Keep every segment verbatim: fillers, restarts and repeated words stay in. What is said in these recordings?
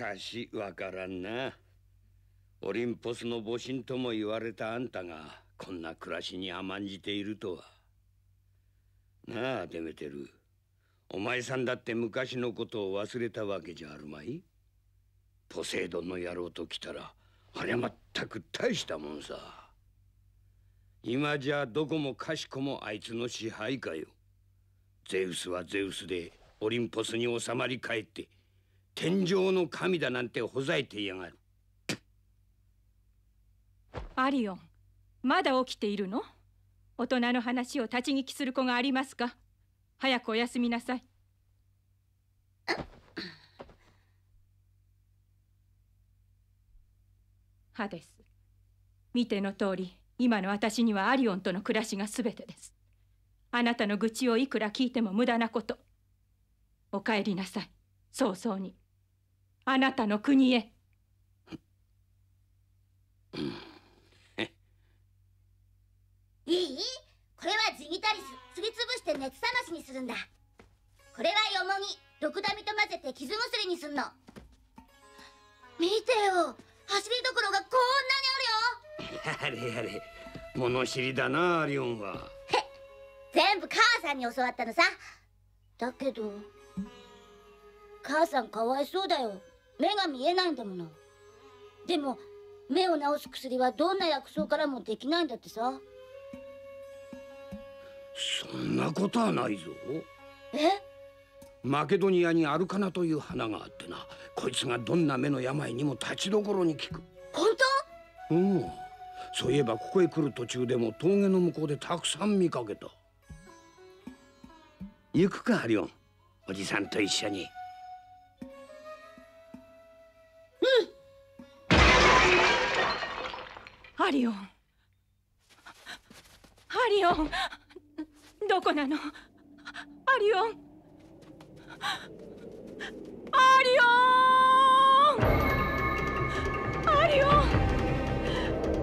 かしわからんな。オリンポスの母神とも言われたあんたがこんな暮らしに甘んじているとは。なあデメテル、お前さんだって昔のことを忘れたわけじゃあるまい。ポセイドンの野郎と来たらあれは全く大したもんさ。今じゃどこもかしこもあいつの支配かよ。ゼウスはゼウスでオリンポスに収まり返って天上の神だなんてほざいてやがる。アリオン、まだ起きているの？大人の話を立ち聞きする子がありますか？早くおやすみなさい。ハデス、見ての通り、今の私にはアリオンとの暮らしがすべてです。あなたの愚痴をいくら聞いても無駄なこと。お帰りなさい、早々に。あなたの国へ。いい？これはジギタリス、すりつぶして熱冷ましにするんだ。これはヨモギ、毒ダミと混ぜて傷薬にすんの。見てよ、走りどころがこんなにあるよ。あれあれ、物知りだなアリオンは。へっ、全部母さんに教わったのさ。だけど母さんかわいそうだよ、目が見えないんだもの。でも目を治す薬はどんな薬草からもできないんだってさ。そんなことはないぞ。え？マケドニアにアルカナという花があってな、こいつがどんな目の病にも立ちどころに効く。本当？うん。そういえばここへ来る途中でも峠の向こうでたくさん見かけた。行くかアリオン、おじさんと一緒に。うん。アリオン、アリオン、どこなの？アリオン、アリオン、アリオン、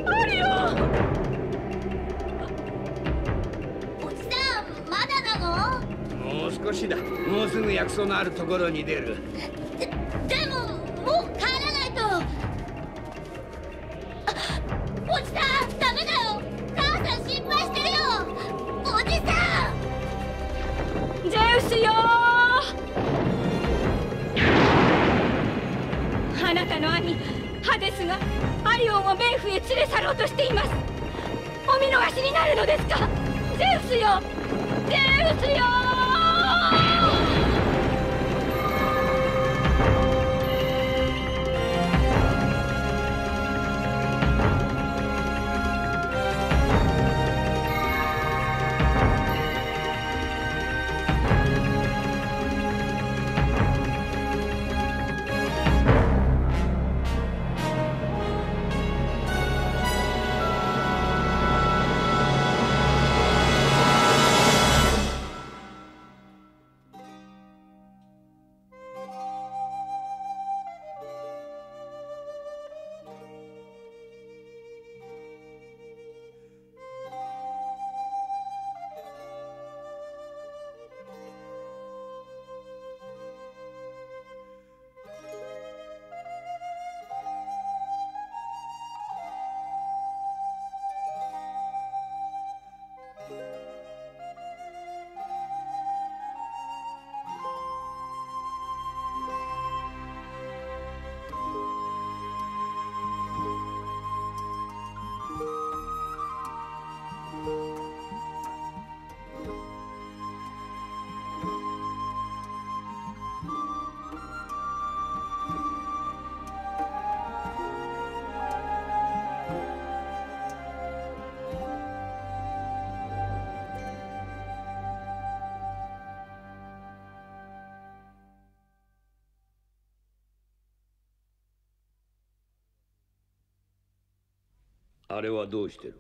アリオン。おじさん、まだなの？もう少しだ。もうすぐ薬草のあるところに出る。で、でももう帰らないと。おじさん、ダメだよ。母さん心配してるよ。おじさん。ゼウスよ、あなたの兄ハデスがアリオンを冥府へ連れ去ろうとしています。お見逃しになるのですか？ゼウスよ、ゼウスよ。あれはどうしてる？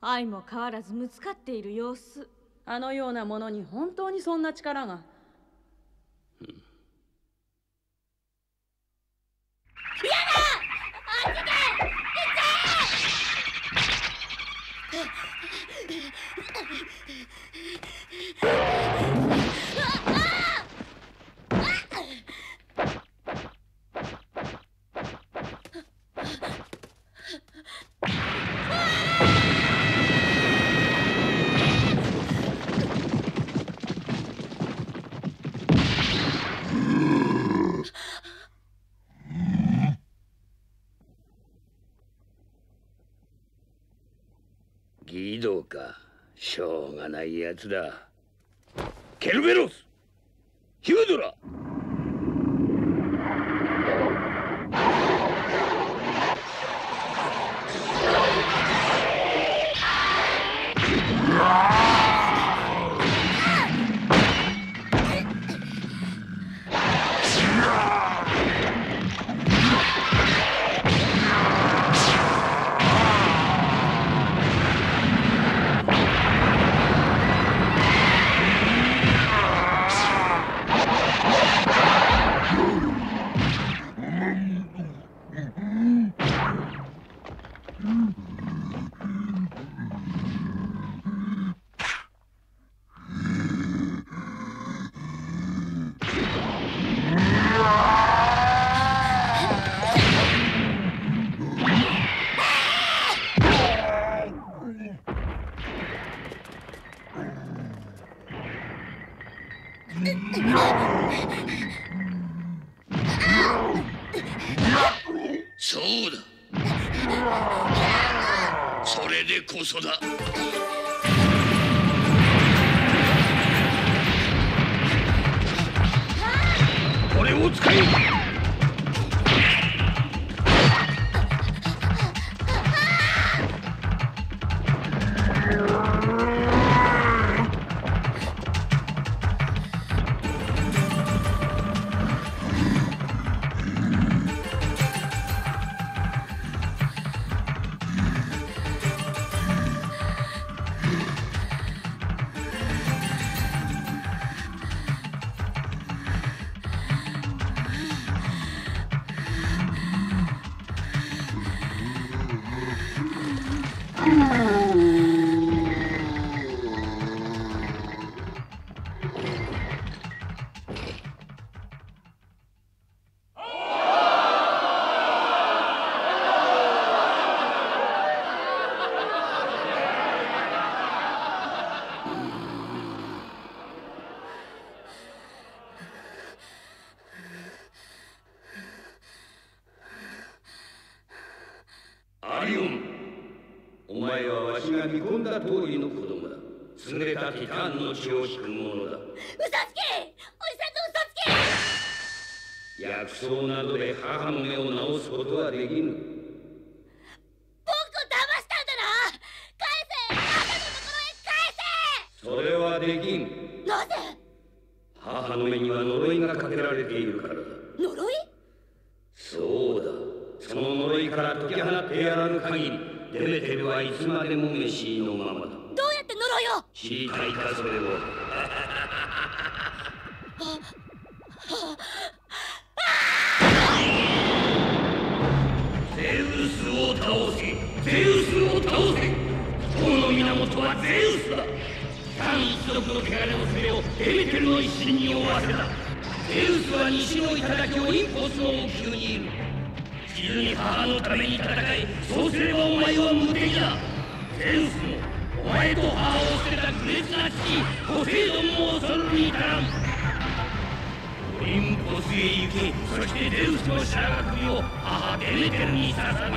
愛も変わらずぶつかっている様子。あのようなものに本当にそんな力が。がないやつだ。ケルベロス、ヒュードラ、ティタンの血を引くものだ。嘘つけ！おじさんと嘘つけ！薬草などで母の目を治すことはできぬ。僕を騙したんだな！返せ！母のところへ返せ！それはできん。なぜ？母の目には呪いがかけられているからだ。呪い？そうだ。その呪いから解き放ってやらぬ限り、デメテルはいつまでも召しのままだ。知りたいかそれを。ゼウスを倒せ、ゼウスを倒せ。王の源はゼウスだ。タン一族の穢れの責めをデメテルの一身に負わせた。ゼウスは西の頂オリンポスの王宮にいる。死ぬに母のために戦え。そうすればお前は無敵だ。ゼウスもお前と母を捨てたグレスな父、ポセイドンも恐るに至らん。オリンポスへ行け、そしてゼウスの白髪首を母デメテルに捧げ。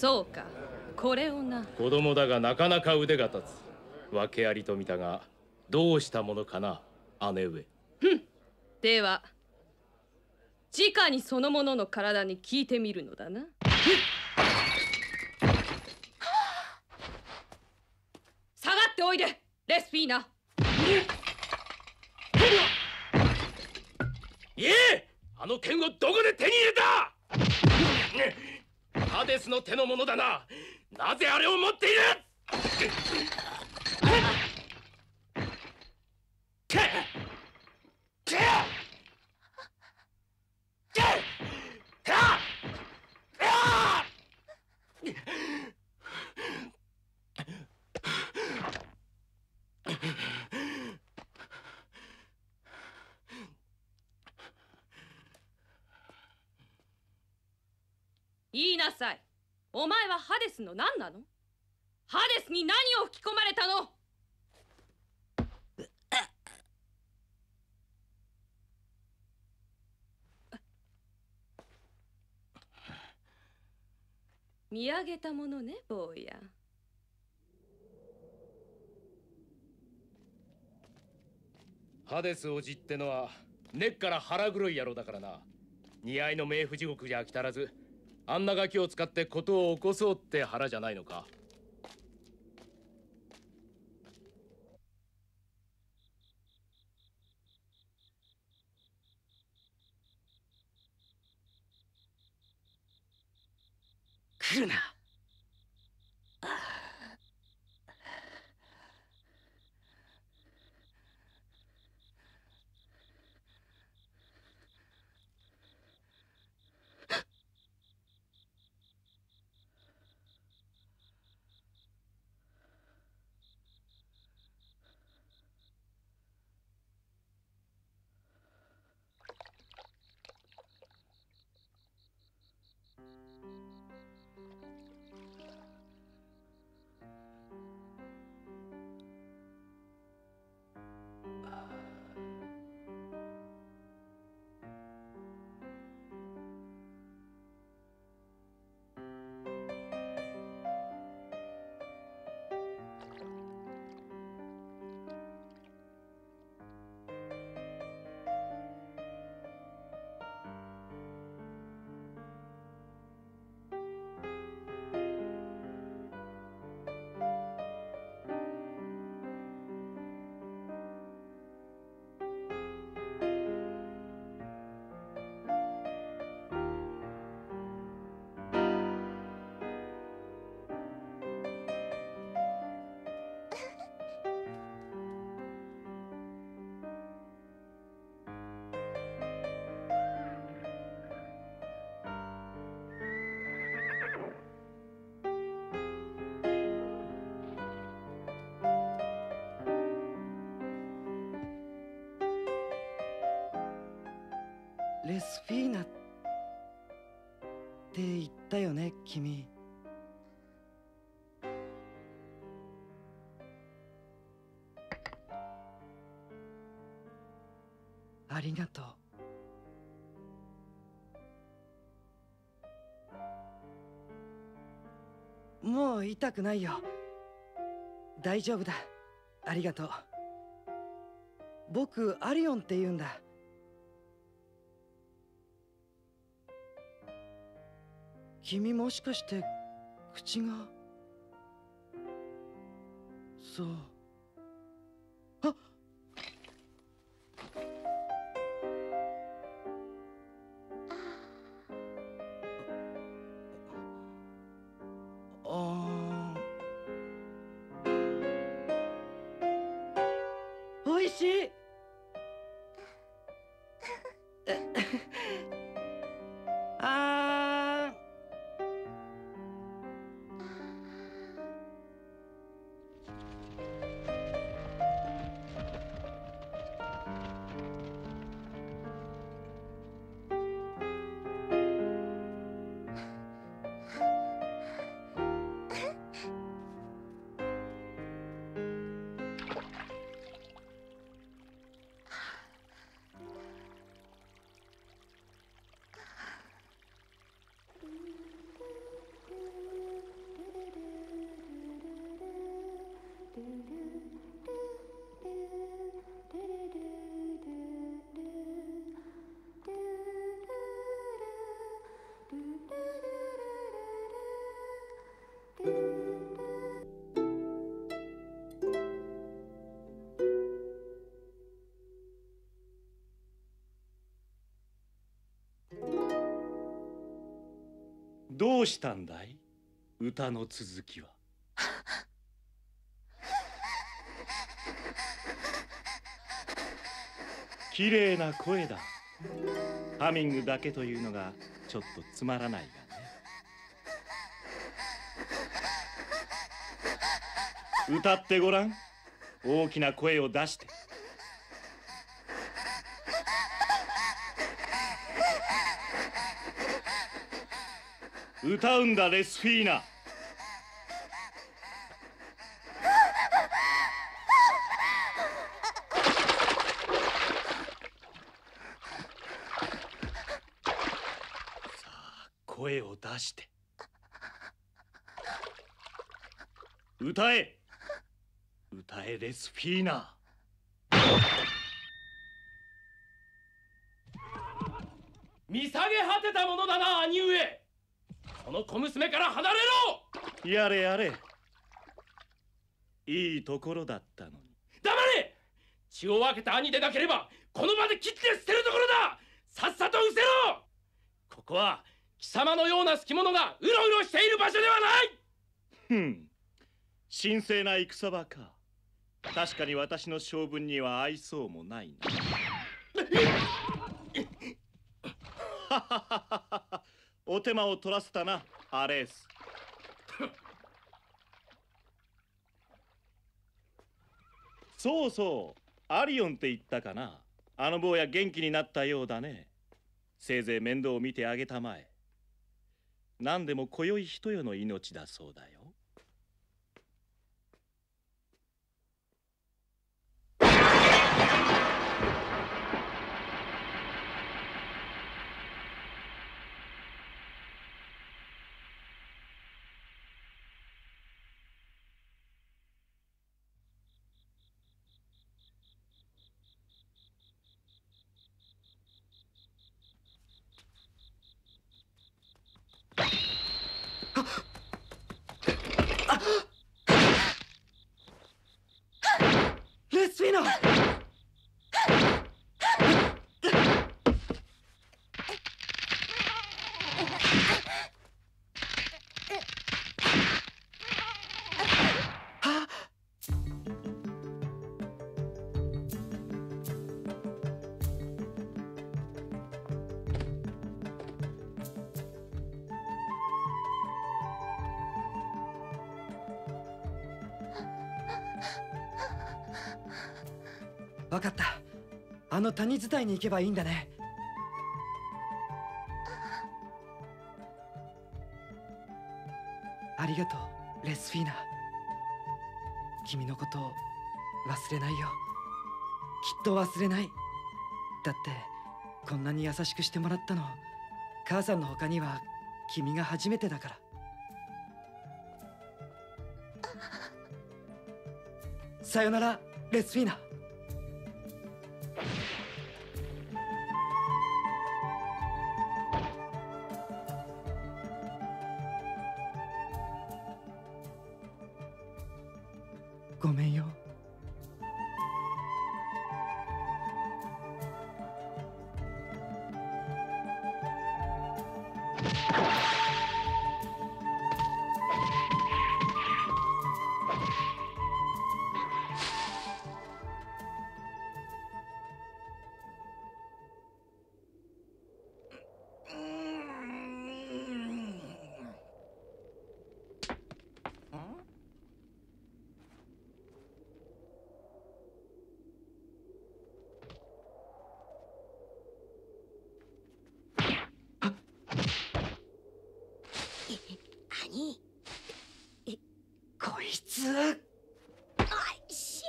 そうか、これをな。子供だがなかなか腕が立つ。訳ありと見たが、どうしたものかな、姉上。ふん、では直にその者の体に聞いてみるのだな。下がっておいで、レスフィーナ。いえ、あの剣をどこで手に入れた？ハデスの手のものだな。なぜあれを持っている？言いなさい。お前はハデスの何なの？ハデスに何を吹き込まれたの？見上げたものね、坊や。ハデス王子ってのは根っから腹黒い野郎だからな。似合いの冥府地獄じゃ飽き足らず、あんなガキを使って事を起こそうって腹じゃないのか。来るな。レスフィーナって言ったよね、君。ありがとう。もう痛くないよ。大丈夫だ。ありがとう。僕、アリオンって言うんだ。君もしかして口が…そう…あっ、あー…おいしい。どうしたんだい？歌の続きは。綺麗な声だ。ハミングだけというのがちょっとつまらないがね。歌ってごらん。大きな声を出して。歌うんだ、レスフィーナ。さあ、声を出して。歌え歌えレスフィーナ。見下げ果てたものだな兄上、その小娘から離れろ。やれやれ、いいところだったのに。黙れ、血を分けた兄でなければこの場で切って捨てるところだ。さっさと失せろ。ここは貴様のような好き者がうろうろしている場所ではない。ふん、神聖な戦場か。確かに私の性分には愛想もないな。お手間を取らせたなアレース。そうそう、アリオンって言ったかな。あの坊や元気になったようだね。せいぜい面倒を見てあげたまえ。何でも今宵一夜の命だそうだよ。レスフィーナ、分かった、あの谷伝いに行けばいいんだね。ありがとうレスフィーナ、君のことを忘れないよ。きっと忘れない。だってこんなに優しくしてもらったの、母さんの他には君が初めてだから。さよならレスフィーナ。ごめんよ。こいつ、あいし、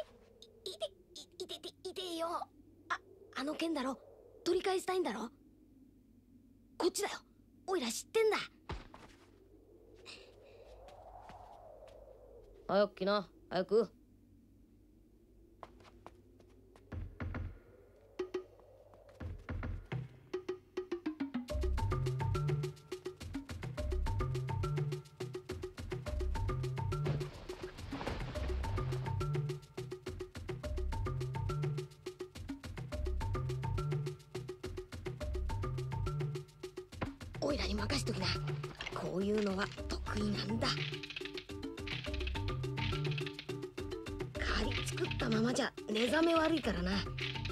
いていていてよ。あ、あの剣だろ、取り返したいんだろ。こっちだよ、おいら知ってんだ。早く来な、早く。おいらに任しときな。こういうのは得意なんだ。狩り作ったままじゃ寝覚め悪いからな。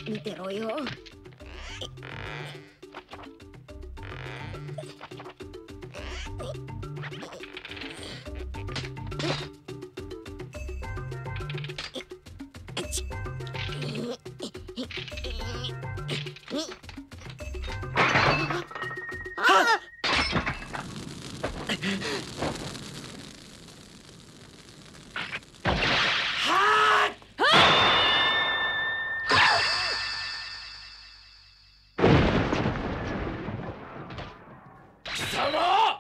見てろよ。貴様！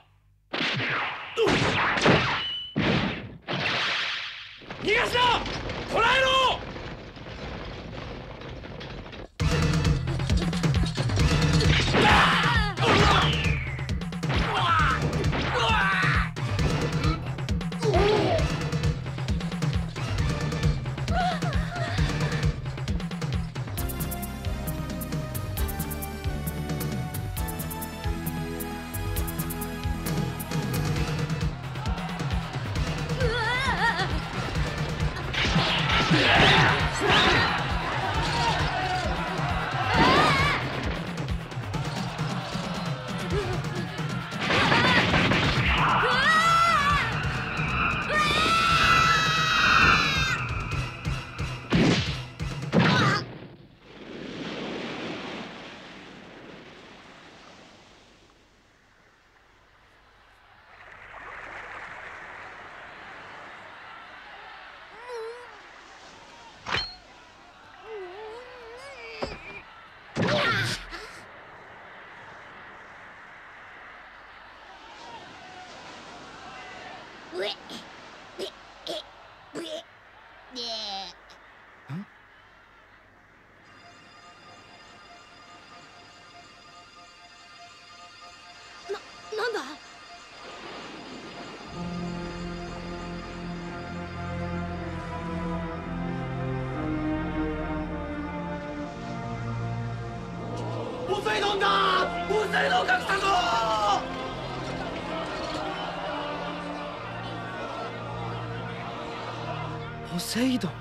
ポセイドン。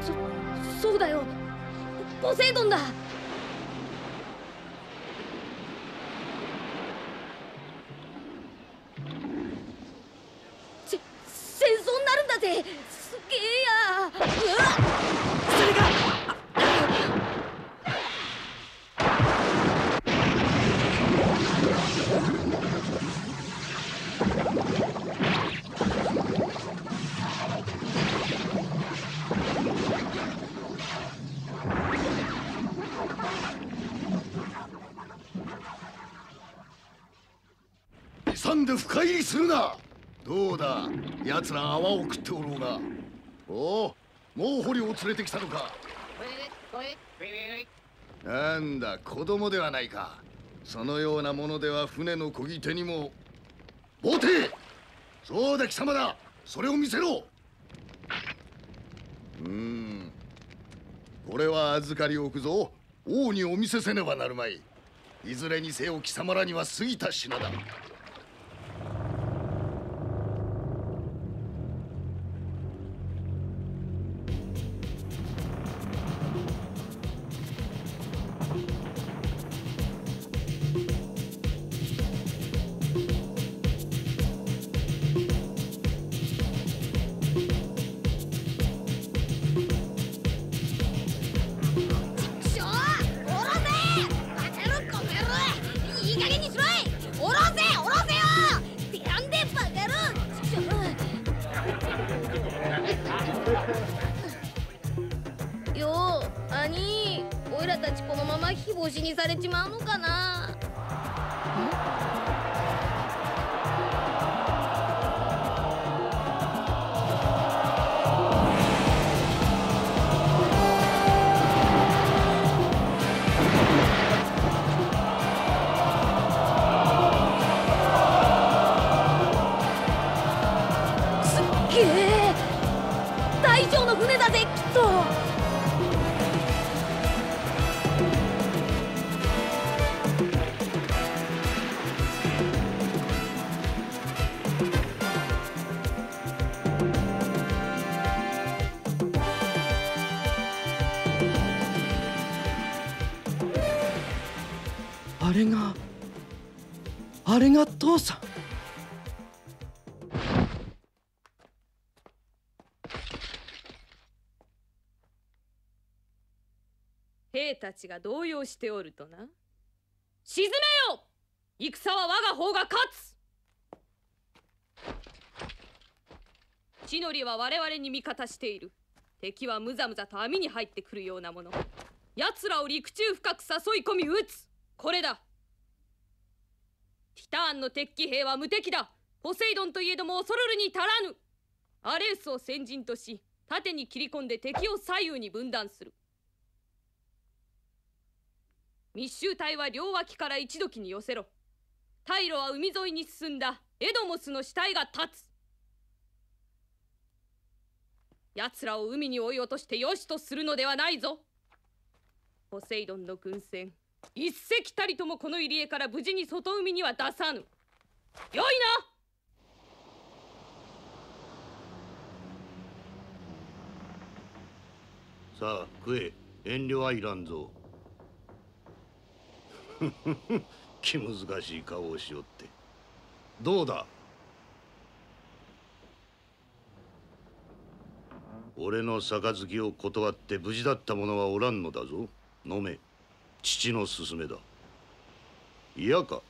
そ、そうだよ。ポセイドンだ。せ、戦争になるんだぜ。すげえや。うわっ、それが。深入りするな。どうだ、奴ら泡を食っておろうが。おお、もう捕虜を連れてきたのか。なんだ、子供ではないか。そのようなものでは船の漕ぎ手にも。ボテ、そうだ貴様だ、それを見せろ。うーん、これは預かりおくぞ。王にお見せせねばなるまい。いずれにせよ貴様らには過ぎた品だ。あれが父さん。兵たちが動揺しておるとな。沈めよ。戦は我が方が勝つ。地の利は我々に味方している。敵はむざむざと網に入ってくるようなもの。奴らを陸中深く誘い込み撃つ。これだ。ティターンの敵機兵は無敵だ。ポセイドンといえども恐るるに足らぬ。アレウスを先陣とし、縦に切り込んで敵を左右に分断する。密集隊は両脇から一時に寄せろ。退路は海沿いに進んだエドモスの死体が立つ。奴らを海に追い落としてよしとするのではないぞ。ポセイドンの軍船、一隻たりともこの入り江から無事に外海には出さぬ。よいな。さあ食え、遠慮はいらんぞ。気難しい顔をしよって。どうだ。俺の杯を断って無事だった者はおらんのだぞ。飲め。父の勧めだ。嫌か。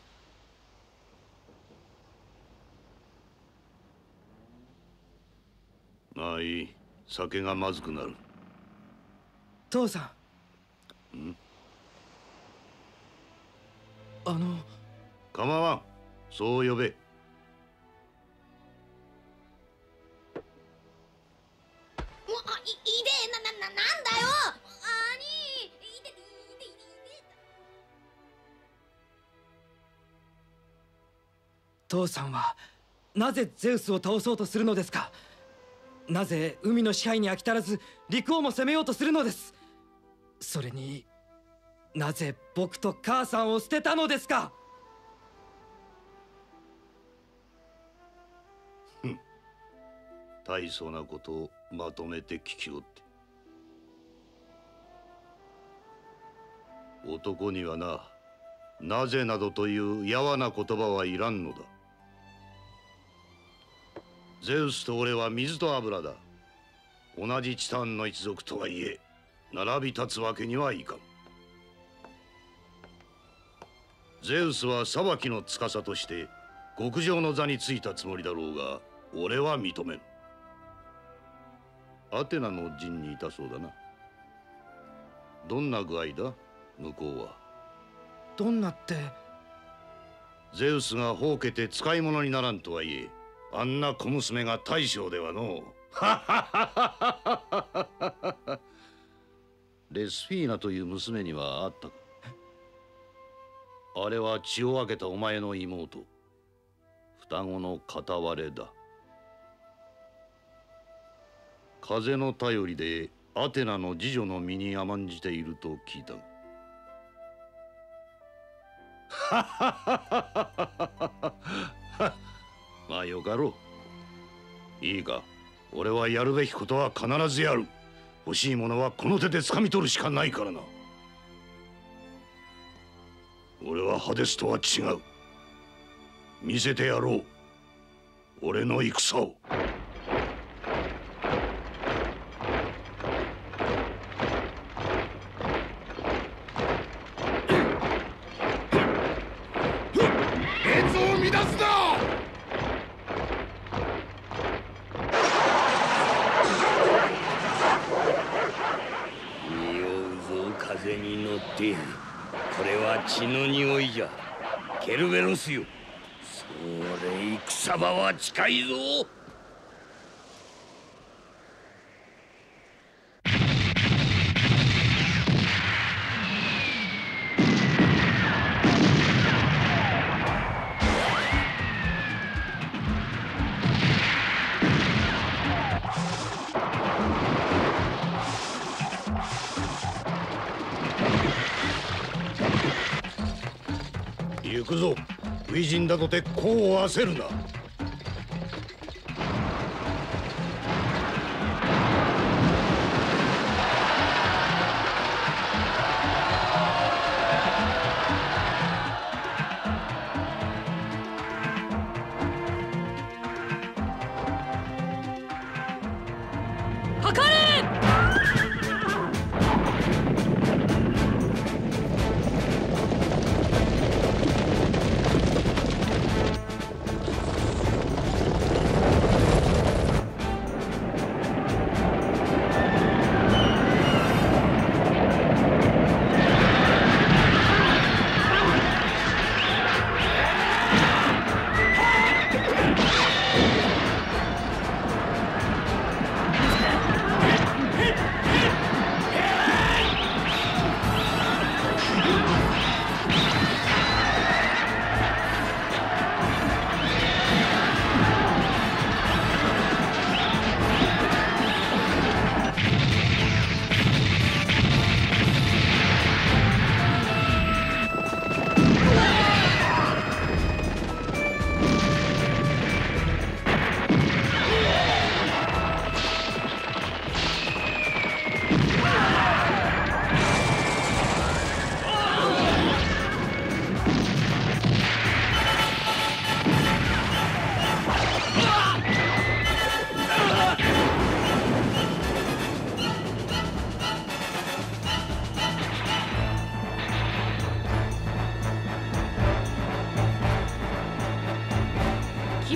まあいい。酒がまずくなる。父さん。ん？あの。構わん。そう呼べ。父さんはなぜゼウスを倒そうとするのですか。なぜ海の支配に飽き足らず陸王も攻めようとするのです。それになぜ僕と母さんを捨てたのですか。ふん、大層なことをまとめて聞きおって。男にはな、なぜなどというやわな言葉はいらんのだ。ゼウスと俺は水と油だ。同じチタンの一族とはいえ、並び立つわけにはいかん。ゼウスは裁きの司として極上の座についたつもりだろうが、俺は認めん。アテナの陣にいたそうだな。どんな具合だ、向こうは。どんなって。ゼウスがほうけて使い物にならんとはいえ、あんな小娘が大将ではの。レスフィーナという娘にはあったか。あれは血を分けたお前の妹。双子の片割れだ。風の頼りでアテナの次女の身に甘んじていると聞いた。まあよかろう。いいか、俺はやるべきことは必ずやる。欲しいものはこの手で掴み取るしかないからな。俺はハデスとは違う。見せてやろう、俺の戦を。ケルベロスよ、それ戦場は近いぞ。行くぞ。初陣だとて功を焦るな。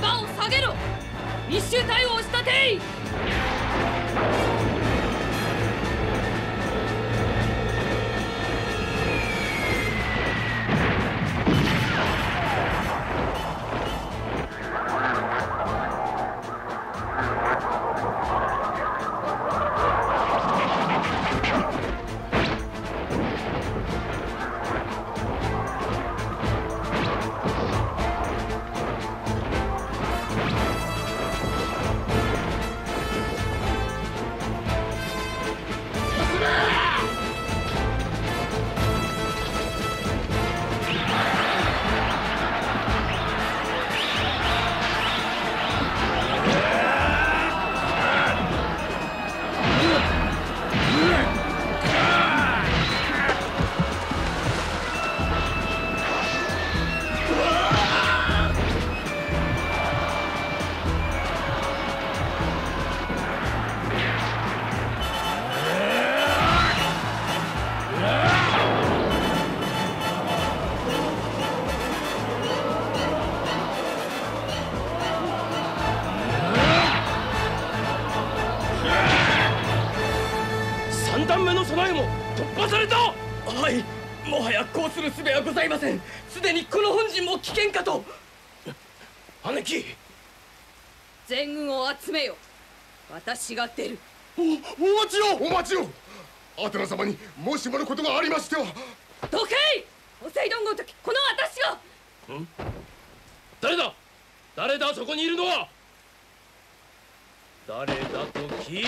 牙を下げろ、密集隊を押し立てい。すでにこの本陣も危険かと。姉貴、全軍を集めよ。私が出る。お、お待ちよ、お待ちよ。アテナ様にもしものことがありましては。どけい、ポセイドンごとき、この私が。ん、誰だ、誰だ、そこにいるのは。誰だと聞いておる。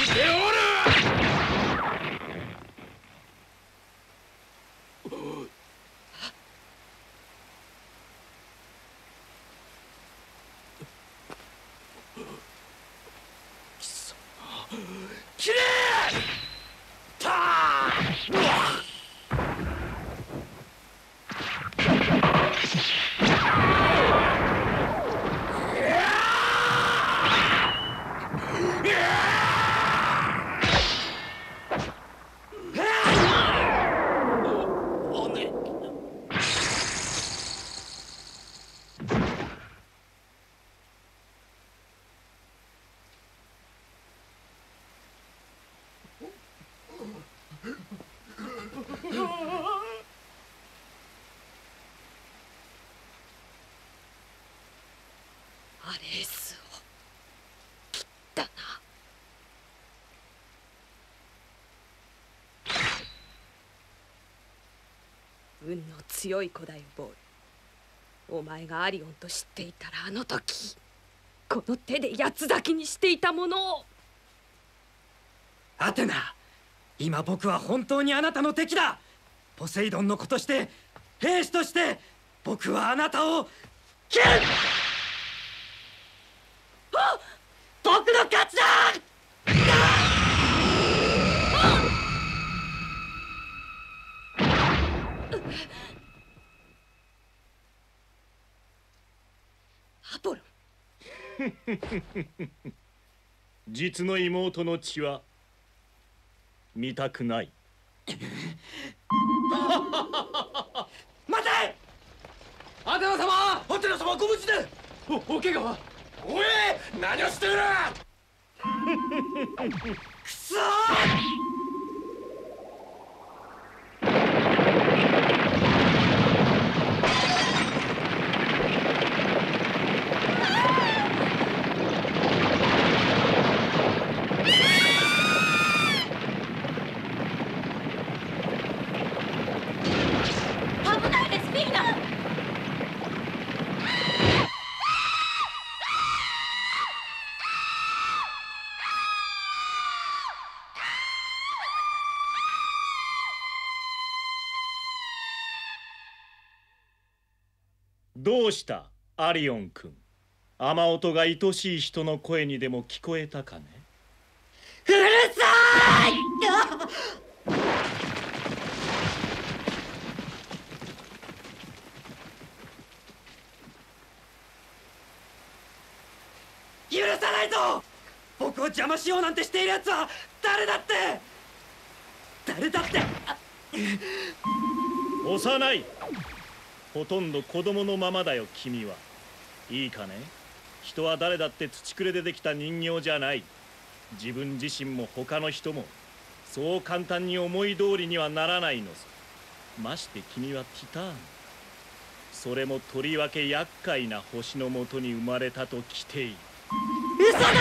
きれいたー運の強い古代ボール、お前がアリオンと知っていたら、あの時この手で八つ裂きにしていたものを。アテナ、今僕は本当にあなたの敵だ。ポセイドンの子として、兵士として、僕はあなたを斬る。僕の勝ちだ。アポロン実の妹の血は見たくない待て、アテナ様、アテナ様、ご無事で。お、お怪我は。おえ、何をしているくそーどうしたアリオン君、雨音が愛しい人の声にでも聞こえたかね。うるさい許さないぞ。僕を邪魔しようなんてしているやつは誰だって、誰だって幼い、ほとんど子供のままだよ君は。いいかね、人は誰だって土くれでできた人形じゃない。自分自身も他の人もそう簡単に思い通りにはならないのさ。まして君はティターン。それもとりわけ厄介な星のもとに生まれたときている。嘘だー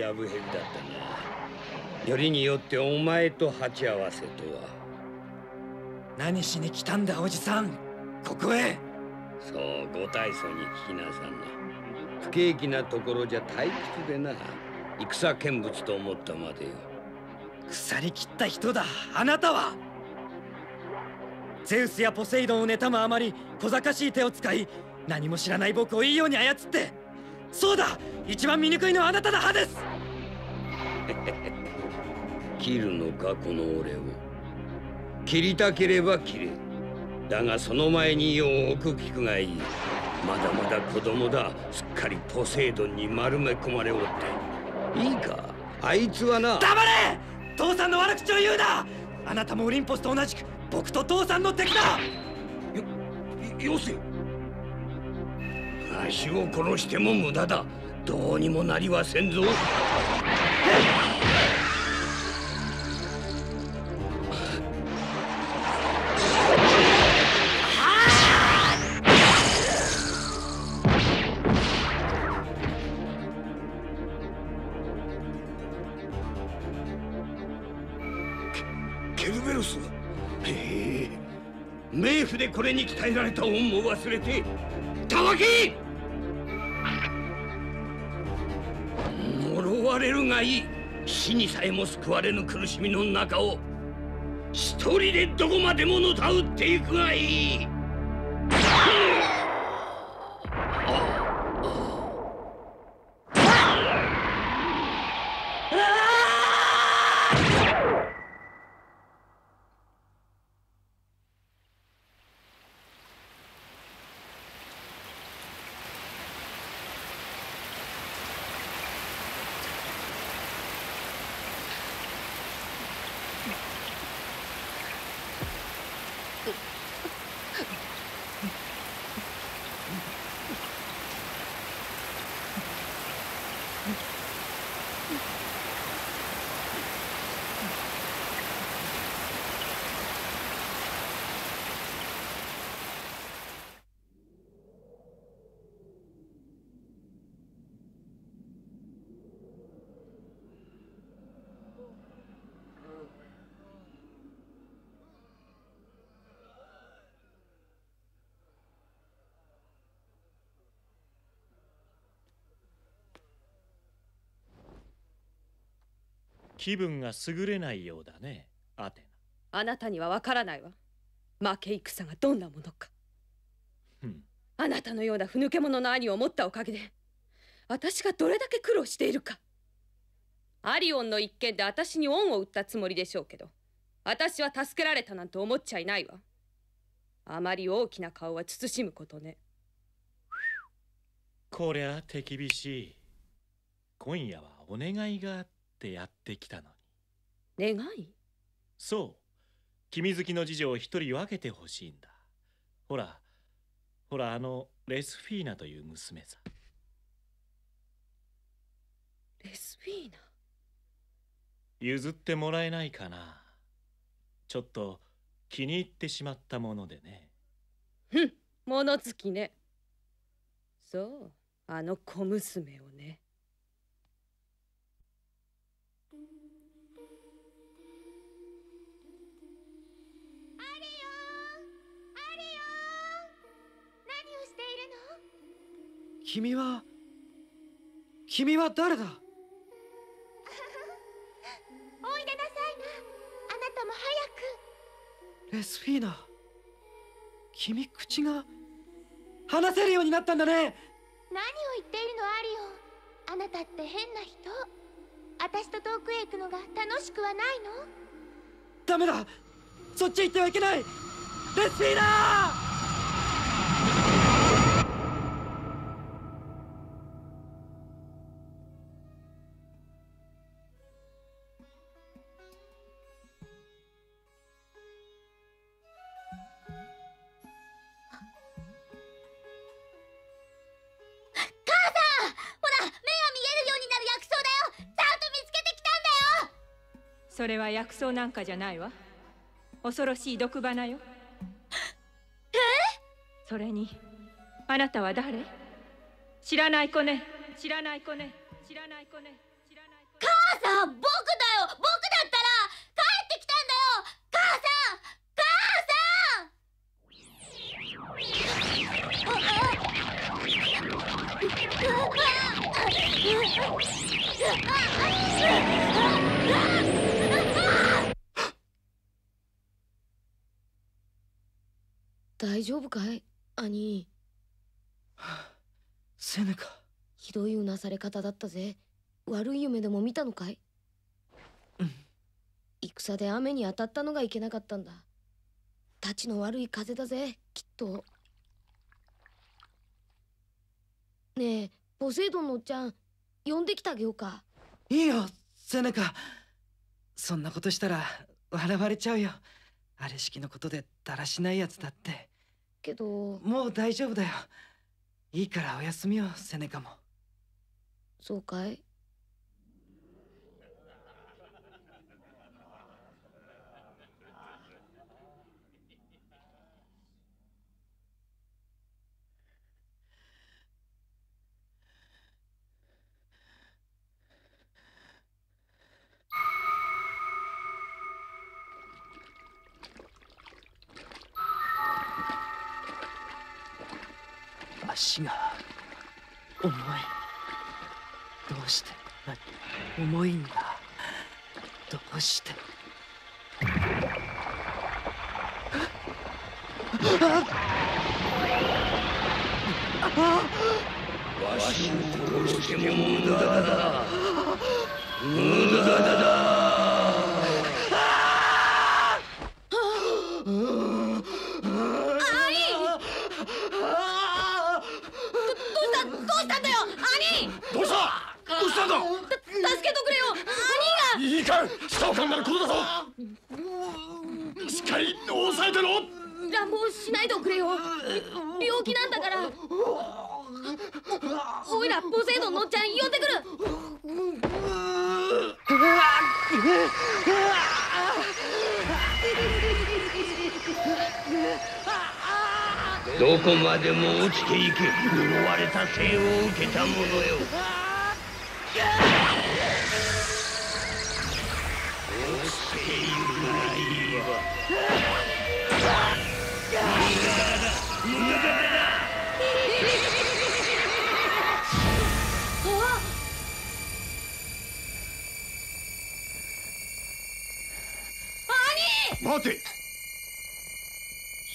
ヤブヘビだったな。よりによってお前と鉢合わせとは。何しに来たんだおじさん、ここへ。そうご大層に聞きなさんな。不景気なところじゃ退屈でな。戦見物と思ったまでよ。腐り切った人だあなたは。ゼウスやポセイドンを妬むあまり小賢しい手を使い、何も知らない僕をいいように操って。そうだ、一番醜いのはあなただハデス。切るのかこの俺を。切りたければ切れ。だがその前によーく聞くがいい。まだまだ子供だ。すっかりポセイドンに丸め込まれおって。いいかあいつはな。黙れ、父さんの悪口を言うな。あなたもオリンポスと同じく僕と父さんの敵だ。よ、よせ。足を殺しても無駄だ。どうにもなりはせんぞ。ケルベロスはへえ、冥府でこれに鍛えられた恩も忘れてたわけ。われるがいい。死にさえも救われぬ苦しみの中を一人でどこまでものたうっていくがいい。気分が優れないようだね、アテナ。あなたにはわからないわ。負け戦がどんなものか。あなたのようなふぬけ者の兄を持ったおかげで、私がどれだけ苦労しているか。アリオンの一件で私に恩を売ったつもりでしょうけど、私は助けられたなんて思っちゃいないわ。あまり大きな顔は慎むことね。こりゃ手厳しい。今夜はお願いがあってってやってきたのに。願い？そう、君好きの次女を一人分けてほしいんだ。ほらほら、あのレスフィーナという娘さ。レスフィーナ、譲ってもらえないかな。ちょっと気に入ってしまったものでね。ふん、物好きね。そう、あの小娘をね。君は君は誰だ。おいでなさいな。あなたも早く。レスフィーナ、君口が話せるようになったんだね。何を言っているのアリオン。あなたって変な人。私と遠くへ行くのが楽しくはないの。ダメだ、そっち行ってはいけない。レスフィーナー。それは薬草なんかじゃないわ。恐ろしい毒花よ。え？それにあなたは誰？知らない子ね。知らない子ね。知らない子ね。知らない子ね。母さん、僕だよ。僕だったら帰ってきたんだよ。母さん、母さん。大丈夫かい、兄。セネカ、ひどいうなされ方だったぜ。悪い夢でも見たのかい？うん。戦で雨に当たったのがいけなかったんだ。たちの悪い風だぜ、きっと。ねえ、ポセイドンのおっちゃん、呼んできてあげようか。いいよ、セネカ。そんなことしたら笑われちゃうよ。あれ式のことでだらしないやつだって。けど、もう大丈夫だよ。いいからお休みを、セネカも。そうかい？足が重い。どうしてこんなに重いんだ。どうして。わしを殺しても無駄だ。無駄だ。下を噛んだら殺だぞ。しっかり抑えてろ。乱暴しないでおくれよ。病気なんだから。おいらポセイドンのおっちゃん呼んでくる。どこまでも落ちていけ。呪われた生を受けたものよ。いい待て、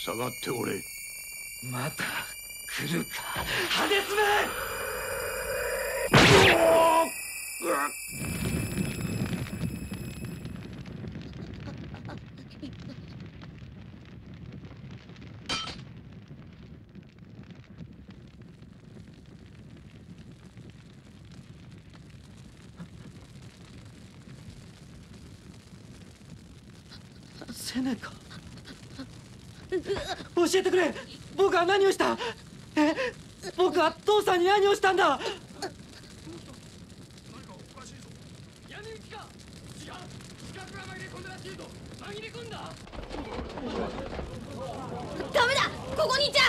下がっておれ。また来るか、ハデスめ。セネカ、教えてくれ。僕は何をした。え、僕は父さんに何をしたんだ。ダメだ、ここにいちゃ。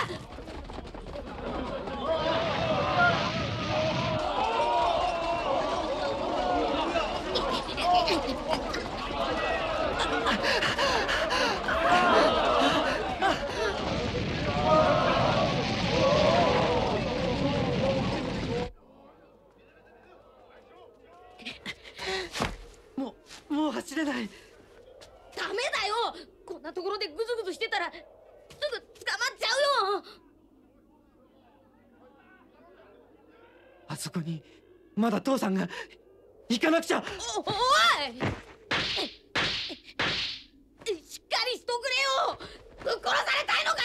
あそこにまだ父さんが。行かなくちゃ。お, おいしっかりしとくれよ。殺されたいのかよ。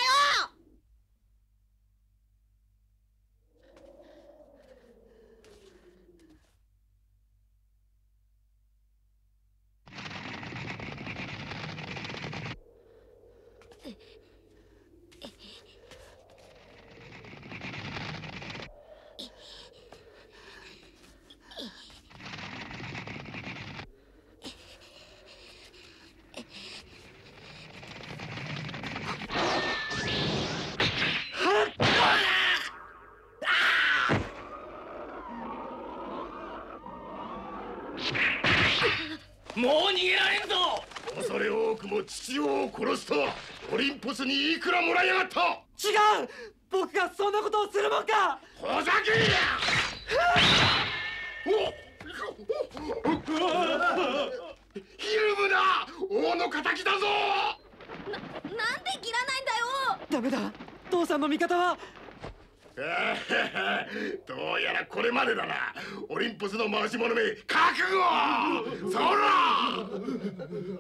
父を殺すとオリンポスにいくらもらいやがった。違う、僕がそんなことをするもんか。ほざけんや。ひるむな、王の敵だぞ。な、なんで切らないんだよ。ダメだ、父さんの味方は。どうやらこれまでだな、オリンポスの回し者め、覚悟。そら。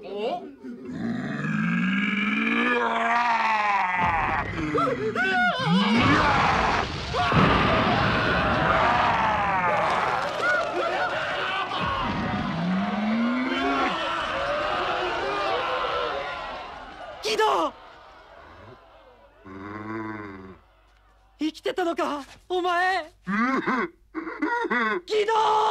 お。ギド。生きてたのか、お前。ギドー。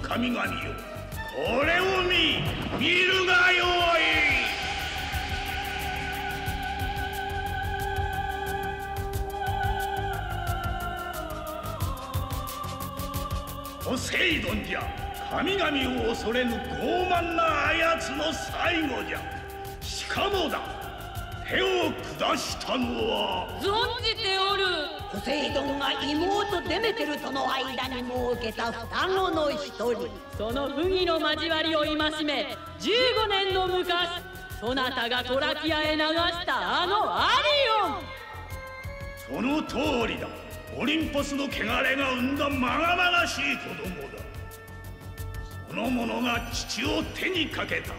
神々よ、これを見見るがよい。ポセイドンじゃ、神々を恐れぬ傲慢なあやつの最後じゃ。しかもだ、手を下したのは存じておるポセイドンが妹デメテルとの間に設けた双子の一人。その不義の交わりを戒め、じゅうごねんの昔、そなたがトラキアへ流したあのアリオン。その通りだ、オリンポスの汚れが生んだ禍々しい子供だ。その者が父を手にかけた。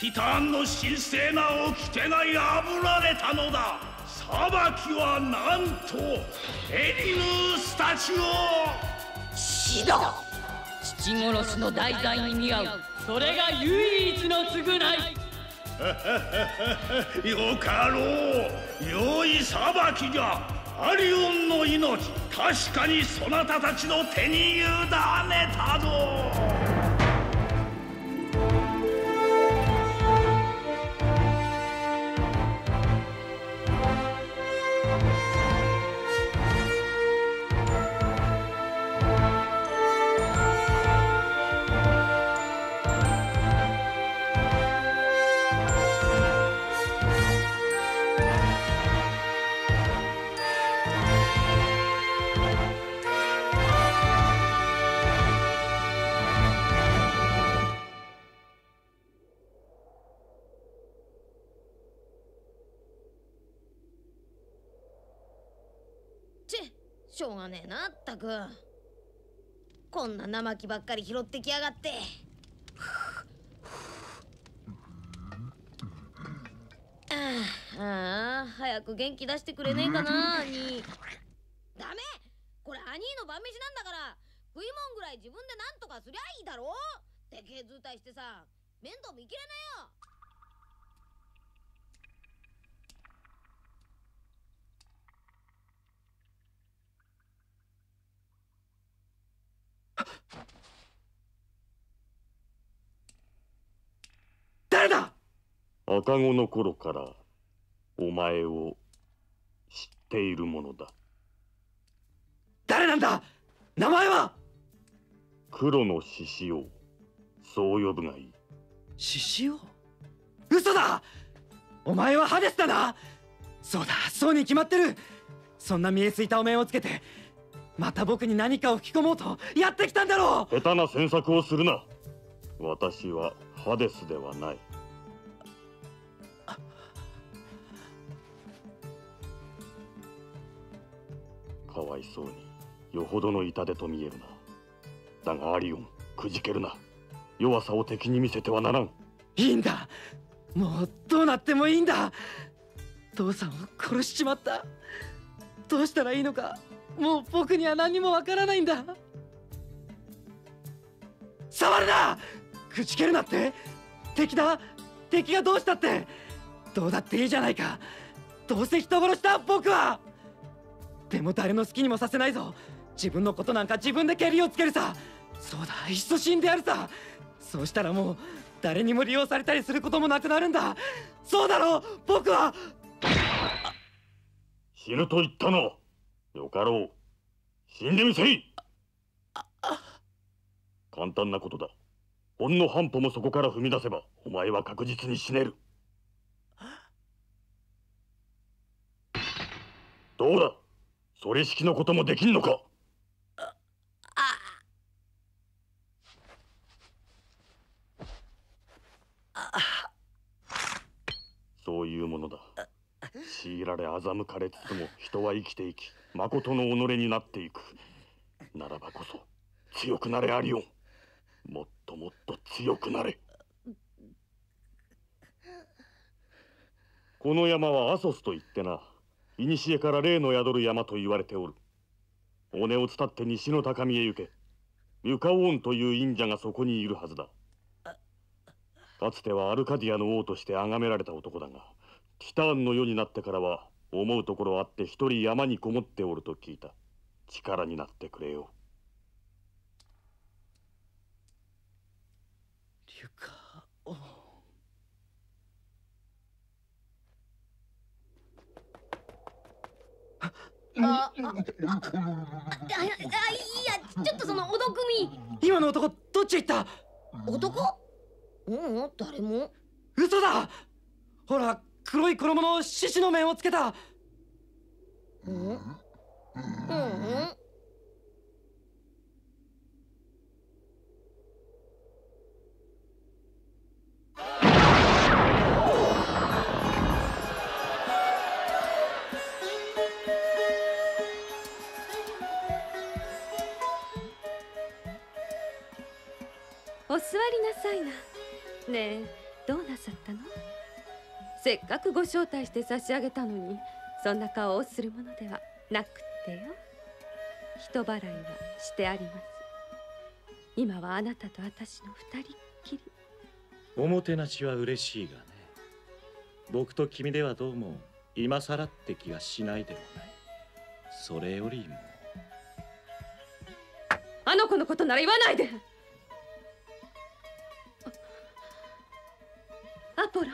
ティターンの神聖な掟が破られたのだ。裁きはなんとエリヌースたちを。死だ、父殺しの題材に似合う、それが唯一の償い。よかろう、良い裁きじゃ。アリオンの命、確かにそなたたちの手に委ねたぞ。しょうがねえな、ったく。こんな生木ばっかり拾ってきやがって。ああ、早く元気出してくれねえかな、兄。ダメ、これ兄の晩飯なんだから、食いもんぐらい自分でなんとかすりゃいいだろ。でけえ図体してさ、面倒見きれねえよ。誰だ。赤子の頃からお前を知っているものだ。誰なんだ、名前は。黒の獅子王、そう呼ぶがいい。獅子王、嘘だ、お前はハデスだな。そうだ、そうに決まってる。そんな見えすいたお面をつけて、また僕に何かを吹き込もうとやってきたんだろう。下手な詮索をするな。私はハデスではない。かわいそうに、よほどの痛手と見えるな。だがアリオン、くじけるな。弱さを敵に見せてはならん。いいんだ、もうどうなってもいいんだ。父さんを殺しちまった。どうしたらいいのか、もう僕には何もわからないんだ。触るな、くじけるなって。敵だ、敵がどうしたってどうだっていいじゃないか。どうせ人殺しだ僕は。でも誰の好きにもさせないぞ。自分のことなんか自分でけりをつけるさ。そうだ、いっそ死んでやるさ。そうしたらもう誰にも利用されたりすることもなくなるんだ。そうだろう、僕は。死ぬと言ったの。よかろう、死んでみせい。簡単なことだ。ほんの半歩もそこから踏み出せばお前は確実に死ねる。どうだ、それ式のこともできんのか。そういうものだ。強いられ欺かれつつも人は生きていき、誠の己になっていく。ならばこそ強くなれアリオン。もっともっと強くなれ。この山はアソスといってな、古から霊の宿る山と言われておる。尾根を伝って西の高みへ行け。ミュカオーンという忍者がそこにいるはずだ。かつてはアルカディアの王として崇められた男だが、ティターンの世になってからは思うところあって一人山にこもっておると聞いた。力になってくれよ。リュカオン。あ、あ、あ、いや、ちょっとそのおどくみ。今の男どっち行った？男？うん、誰も。嘘だ。ほら、黒い衣の獅子の面をつけた。うん、うん、お座りなさいな。ねえ、どうなさったの？せっかくご招待して差し上げたのに、そんな顔をするものではなくってよ。人払いはしてあります。今はあなたと私の二人っきり。おもてなしは嬉しいがね、僕と君ではどうも今さらって気がしないでもない。それよりもあの子のことなら言わないで。アポロ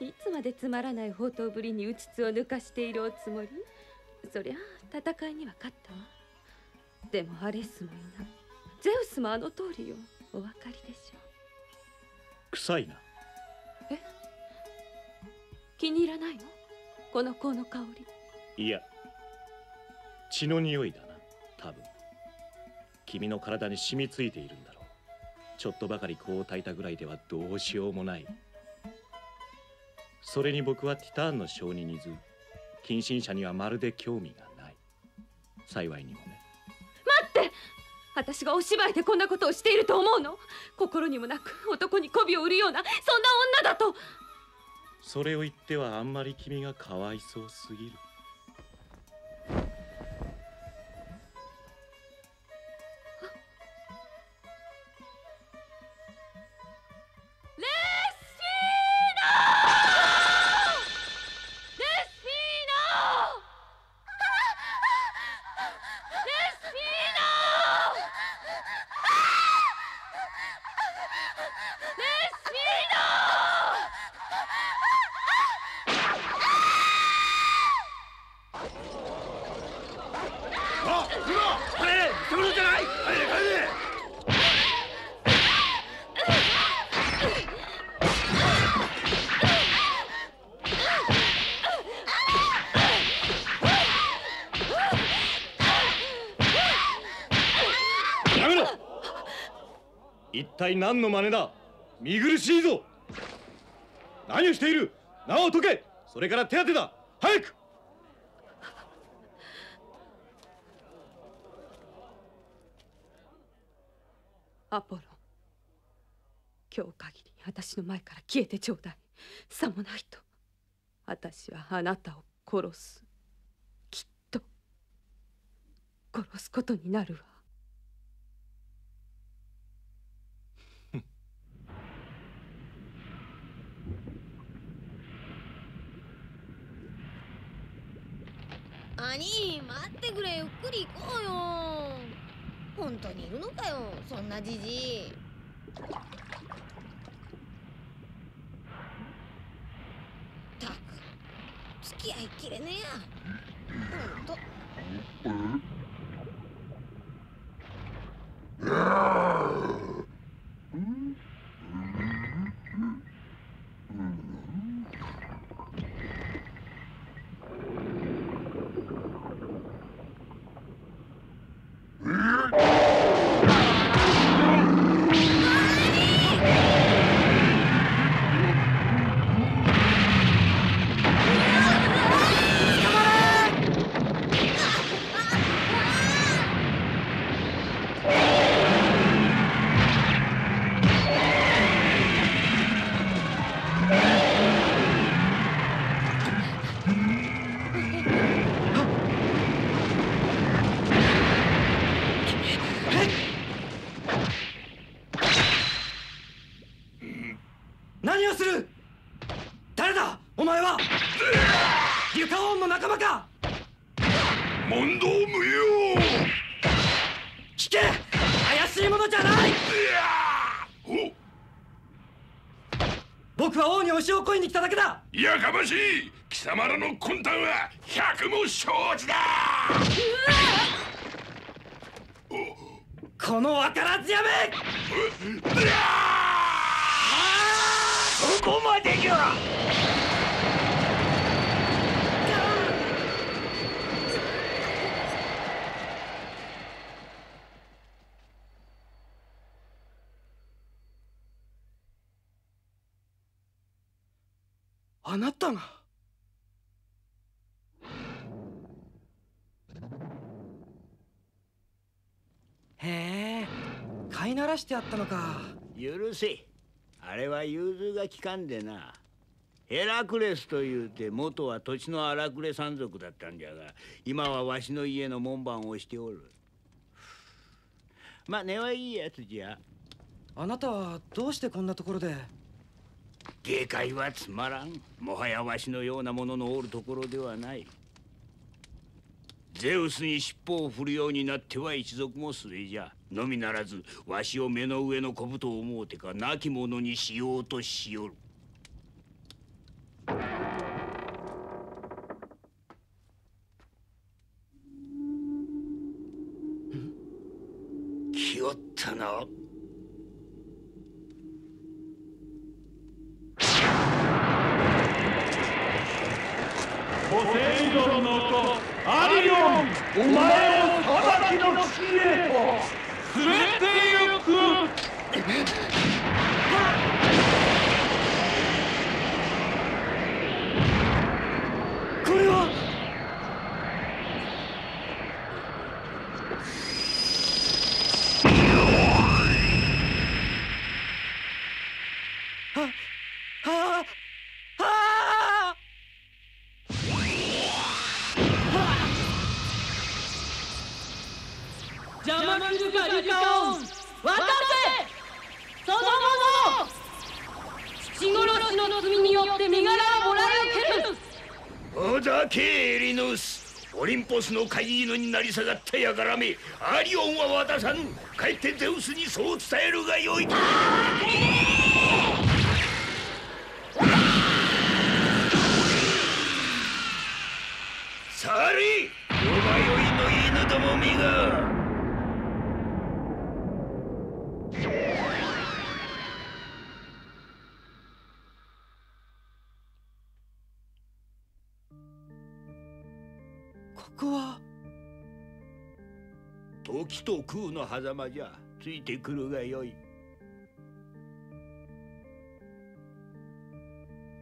ン、いつまでつまらない放蕩ぶりにうちつを抜かしているおつもり。そりゃ戦いには勝ったわ。でもアレスもいない、ゼウスもあの通りよ。お分かりでしょう。臭いな。え、気に入らないの、この香の香り。いや、血の匂いだな。多分君の体に染みついているんだろう。ちょっとばかりこう焚いたぐらいではどうしようもない。それに僕はティターンの証人にず、近親者にはまるで興味がない。幸いにもね。待って、私がお芝居でこんなことをしていると思うの？心にもなく男に媚びを売るような、そんな女だと。それを言ってはあんまり君がかわいそうすぎる。一体何の真似だ。見苦しいぞ。何をしている。縄を解け。それから手当てだ。早く。アポロン、今日限り私の前から消えてちょうだい。さもないと私はあなたを殺す。きっと殺すことになるわ。兄、待ってくれ。ゆっくり行こうよ。本当にいるのかよ、そんなじじい。たく、付き合いきれねえや。ほんと。やかましい。貴様らの魂胆は百も承知だ。この分からずやめ。そこまでか。あなたが。へえ、飼いならしてやったのか。許せ。あれは融通が利かんでな。ヘラクレスというて元は土地の荒くれ山賊だったんじゃが、今はわしの家の門番をしておる。まあ根はいいやつじゃ。あなたはどうしてこんなところで。警戒はつまらん。もはやわしのようなもののおるところではない。ゼウスに尻尾を振るようになっては一族も末じゃ。のみならずわしを目の上の小太を思うてか、亡き者にしようとしよる。来よったな。お前を裁きの地へと連れて行く。これはああああ邪魔するかリカオン。渡せ。その者、父殺しの罪によって身柄をもらい受ける。ほざけエリノス。オリンポスの飼い犬になり下がったやからめ。アリオンは渡さぬ。帰ってゼウスにそう伝えるがよい。さり夜迷いの犬どもみが。時と空の狭間じゃ。ついてくるがよい。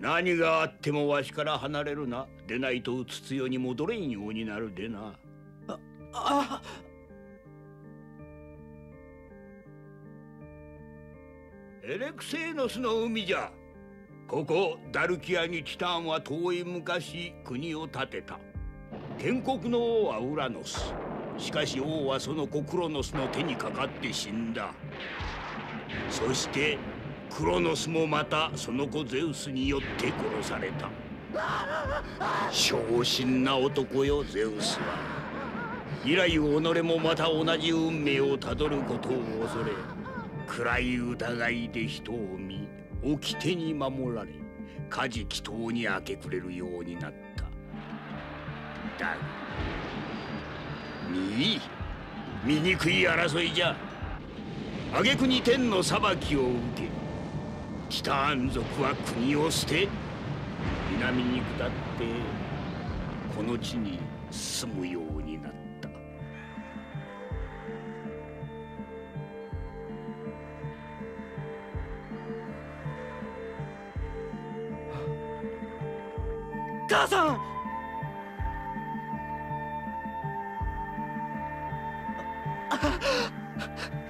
何があってもわしから離れるな。でないとうつつよに戻れんようになるでな。ああ。エレクセーノスの海じゃ。ここダルキアにティターンは遠い昔国を建てた。建国の王はウラノス。しかし王はその子クロノスの手にかかって死んだ。そしてクロノスもまたその子ゼウスによって殺された。小心な男よゼウスは。以来己もまた同じ運命をたどることを恐れ、暗い疑いで人を見、掟に守られ、家事祈祷に明け暮れるようになった。だが見い醜い争いじゃ。挙句に天の裁きを受け、ティターン族は国を捨て南に下ってこの地に住むようになった。母さん。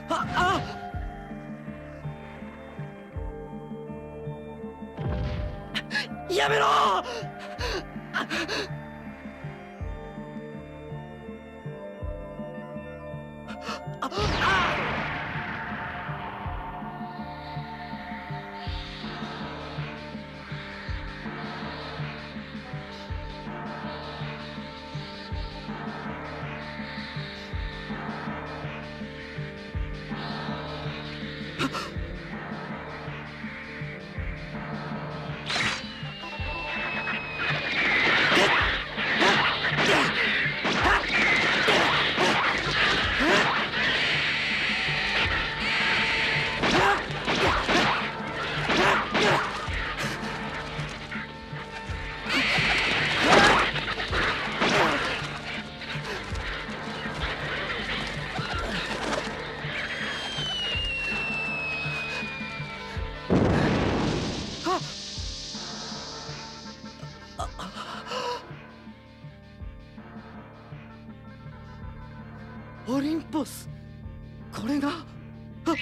ああ。やめろ！オリンポス、これが、あっ。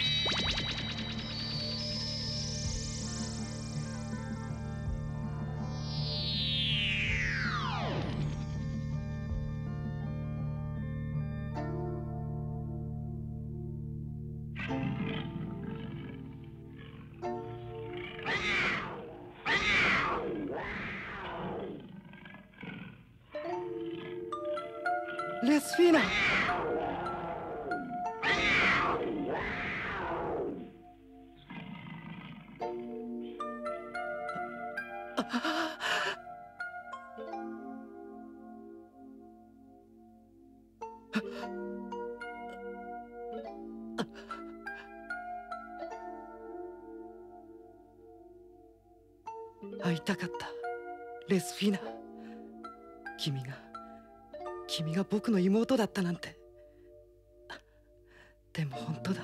レスフィーナ。会いたかったレスフィーナ。君が君が僕の妹だったなんて。でも本当だ、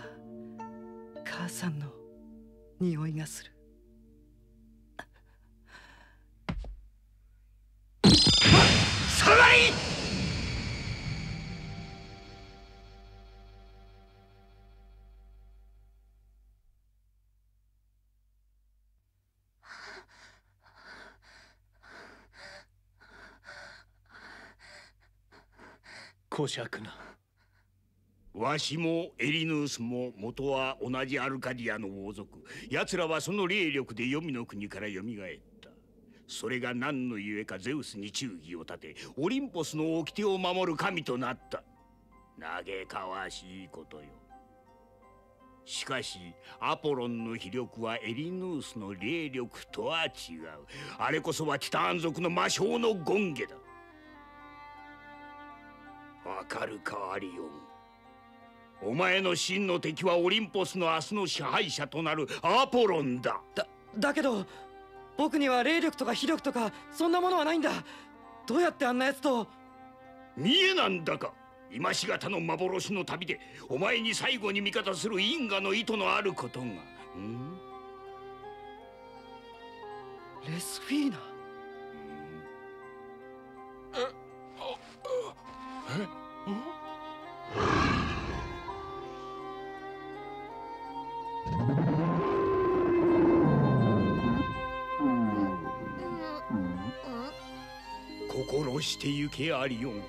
母さんの匂いがする。下がり！こしゃくな。わしもエリヌースも元は同じアルカディアの王族。奴らはその霊力で黄泉の国から蘇った。それが何のゆえかゼウスに忠義を立て、オリンポスの掟を守る神となった。嘆かわしいことよ。しかしアポロンの非力はエリヌースの霊力とは違う。あれこそはティターン族の魔性の権化だ。わかるかアリオン。お前の真の敵はオリンポスの明日の支配者となるアポロンだ。だだけど僕には霊力とか非力とかそんなものはないんだ。どうやってあんなやつと。見えなんだか。今しがたの幻の旅でお前に最後に味方する因果の意図のあることが。んレスフィーナ。えっ？心してゆけアリオン。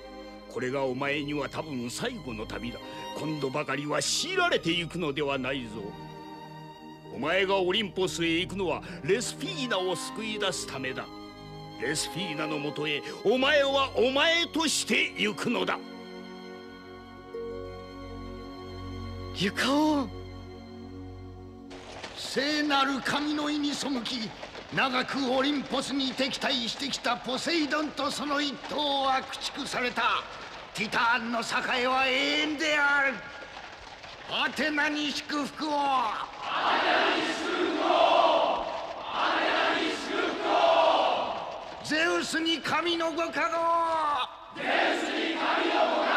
これがお前には多分最後の旅だ。今度ばかりは強いられてゆくのではないぞ。お前がオリンポスへ行くのはレスフィーナを救い出すためだ。レスフィーナのもとへお前はお前として行くのだ。ユカオン、聖なる神の意に背き、長くオリンポスに敵対してきたポセイドンとその一党は駆逐された。ティターンの栄は永遠である。アテナに祝福を。アテナに祝福を。アテナに祝福を。ゼウスに神のご加護。ゼウスに神のご加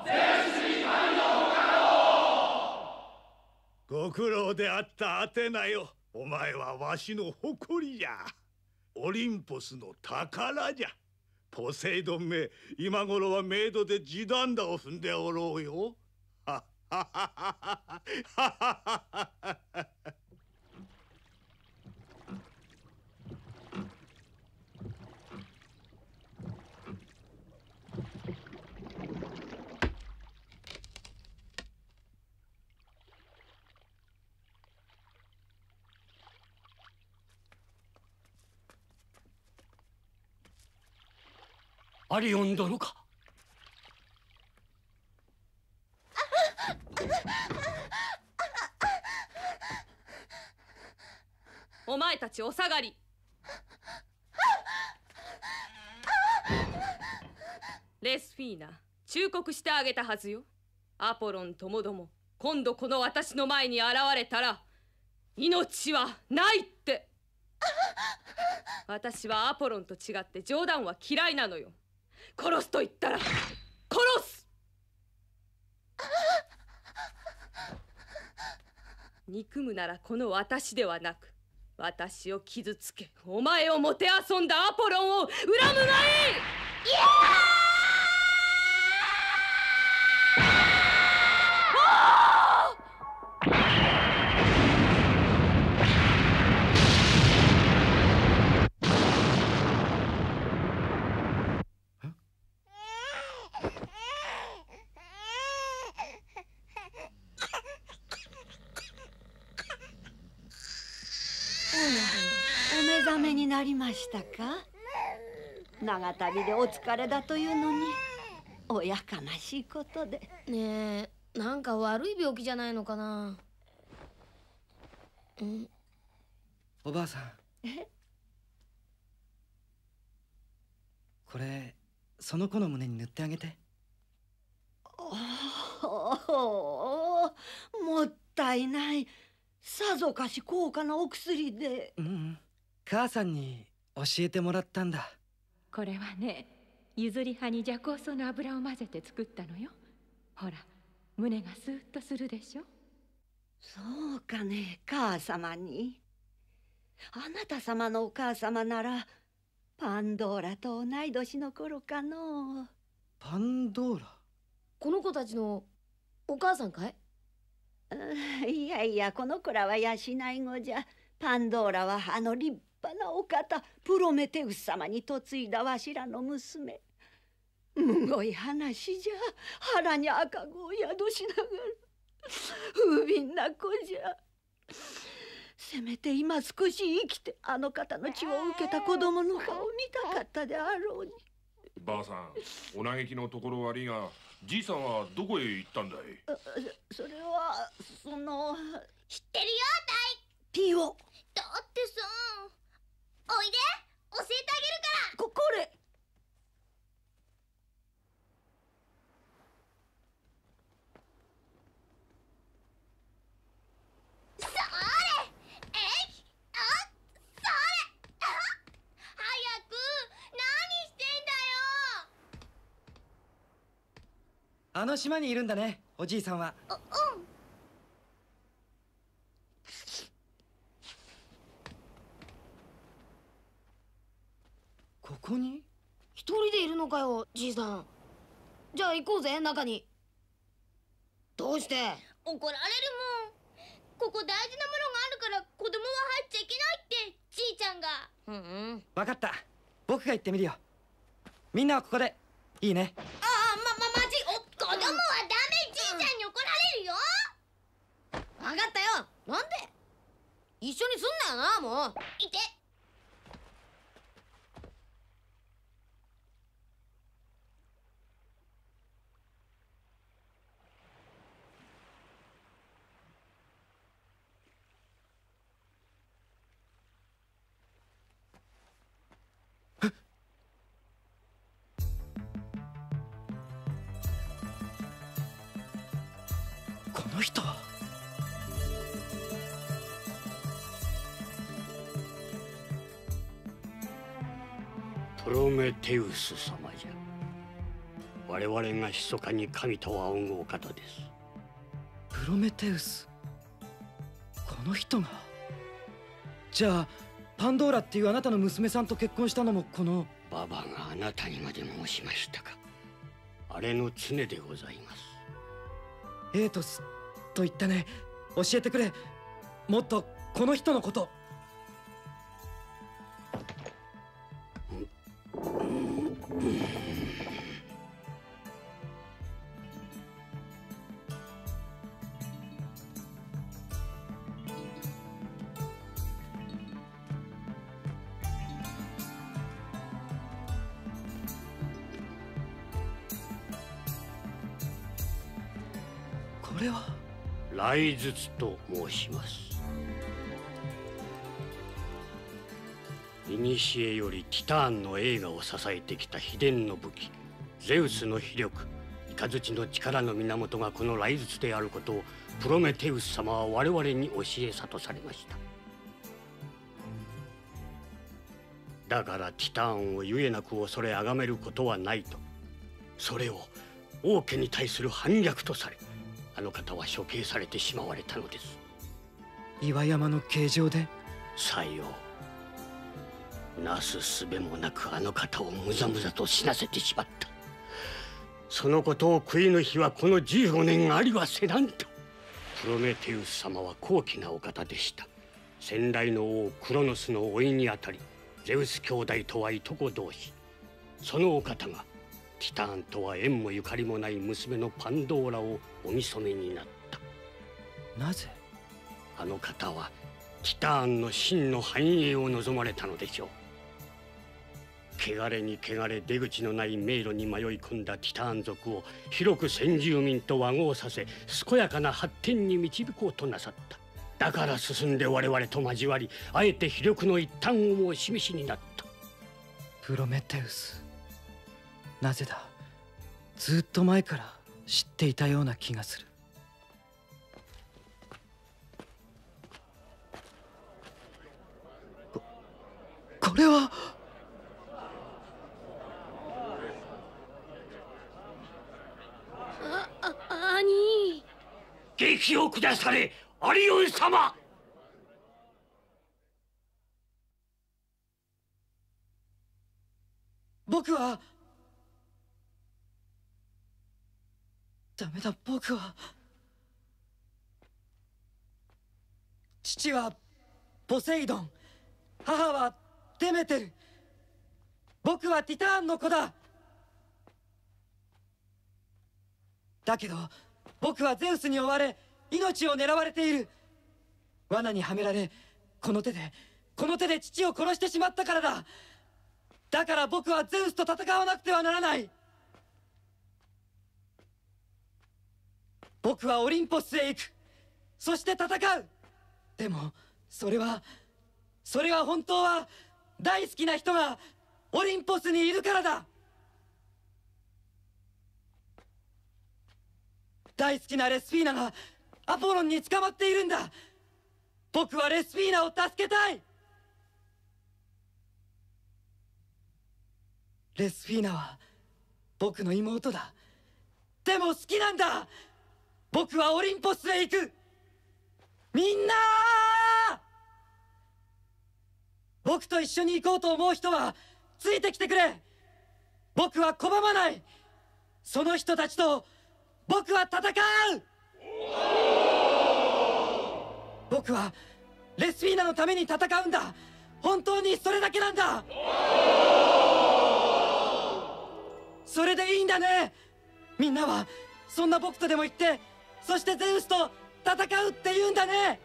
護。ゼウスに神のご加護。ご苦労であったアテナよ。お前はわしの誇りじゃ。オリンポスの宝じゃ。ポセイドンめ、今頃はメイドで地団打を踏んでおろうよ。はっはっはっはっはっはっは。アリオン殿か。お前たちお下がり。レスフィーナ、忠告してあげたはずよ。アポロンともども、今度この私の前に現れたら命はないって。私はアポロンと違って冗談は嫌いなのよ。殺すと言ったら殺す。憎むならこの私ではなく、私を傷つけお前をもてあそんだアポロンを恨むがいい。なりましたか。長旅でお疲れだというのに、おやかましいことで。ねえ、なんか悪い病気じゃないのかな。ん？おばあさん。え？これその子の胸に塗ってあげて。おお、もったいない。さぞかし高価なお薬で。うんうん。母さんに教えてもらったんだ。これはね、ゆずり葉に邪香草の油を混ぜて作ったのよ。ほら、胸がスーッとするでしょ。そうかね、母様に。あなた様のお母様ならパンドーラと同い年の頃かの。パンドーラ、この子たちのお母さんかい？いやいや、この子らは養い子じゃ。パンドーラはあの立派なお方プロメテウス様に嫁いだわしらの娘。むごい話じゃ。腹に赤子を宿しながら不憫な子じゃ。せめて今少し生きてあの方の血を受けた子供の顔を見たかったであろうに。ばあさん、お嘆きのところ悪いが、じいさんはどこへ行ったんだい？それはその、知ってるよ大ピオ。だってさ、おいで、教えてあげるから。こ、これ。それ、えい、あ、それ、あ、早く、何してんだよ。あの島にいるんだね、おじいさんは。うん。こに一人でいるのかよ、じいさん。じゃあ行こうぜ、中に。どうして？怒られるもん。ここ大事なものがあるから子供は入っちゃいけないってじいちゃんが。うんうん、分かった。僕が行ってみるよ。みんなはここで。いいね。ああ、ま、ま、まじ、お、子供はダメ、じいちゃんに怒られるよ。分かったよ。なんで一緒にすんなよな、もう。いて。この人はプロメテウス様じゃ。我々が密かに神と仰ぐお方です。プロメテウス、この人が。じゃあパンドーラっていうあなたの娘さんと結婚したのもこのババがあなたにまで申しましたか。あれの常でございます。エイトスと言ったね。教えてくれ、もっとこの人のこと。これは雷術と申します。古よりティターンの栄華を支えてきた秘伝の武器ゼウスの秘力雷の力の源がこの雷術であることをプロメテウス様は我々に教え諭されました。だからティターンをゆえなく恐れあがめることはないと、それを王家に対する反逆とされ、あの方は処刑されてしまわれたのです。岩山の形状で。さよう、なすすべもなくあの方をむざむざと死なせてしまった。そのことを悔いの日はこのじゅうごねんありはせなんと。プロメテウス様は高貴なお方でした。先代の王クロノスの甥にあたり、ゼウス兄弟とはいとこ同士。そのお方がティターンとは縁もゆかりもない娘のパンドーラをお見初めになった。なぜあの方はティターンの真の繁栄を望まれたのでしょう。汚れに汚れ、出口のない迷路に迷い込んだティターン族を広く先住民と和合させ、健やかな発展に導こうとなさった。だから進んで我々と交わり、あえて非力の一端をもお示しになった。プロメテウス、なぜだ、ずっと前から知っていたような気がする。こ、これは。あ、あ、兄。劇を下され、アリオン様。僕は。ダメだ、僕は。父はポセイドン、母はデメテル、僕はティターンの子だ。だけど僕はゼウスに追われ、命を狙われている。罠にはめられ、この手でこの手で父を殺してしまったからだ。だから僕はゼウスと戦わなくてはならない。僕はオリンポスへ行く。そして戦う。でもそれはそれは本当は大好きな人がオリンポスにいるからだ。大好きなレスフィーナがアポロンに捕まっているんだ。僕はレスフィーナを助けたい。レスフィーナは僕の妹だ。でも好きなんだ。僕はオリンポスへ行く。みんなー、僕と一緒に行こうと思う人はついてきてくれ。僕は拒まない。その人たちと僕は戦う。僕はレスフィーナのために戦うんだ。本当にそれだけなんだ。それでいいんだね。みんなはそんな僕とでも言って、そしてゼウスと戦うって言うんだね。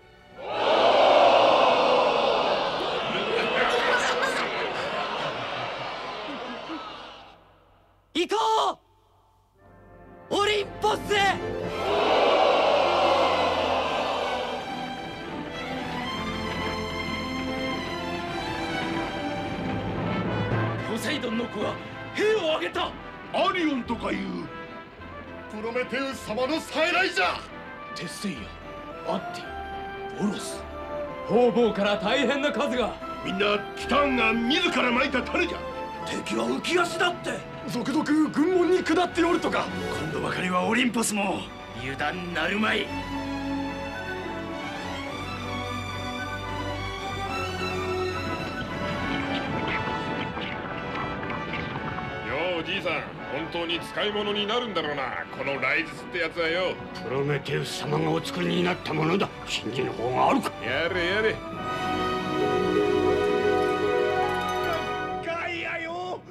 行こう、オリンポスへ。ポセイドンの子は兵を挙げた。アリオンとかいうプロメテウス様の再来じゃ。テセイア、アッティ、オロス、方々から大変な数が。みんなティタンが自らまいた種じゃ。敵は浮き足だって。続々軍門に下っておるとか。今度ばかりはオリンポスも油断なるまい。おじいさん、本当に使い物になるんだろうな、このライズスってやつはよ。プロメテウス様がお作りになったものだ。信じる方があるか。やれやれ。ガイアよ、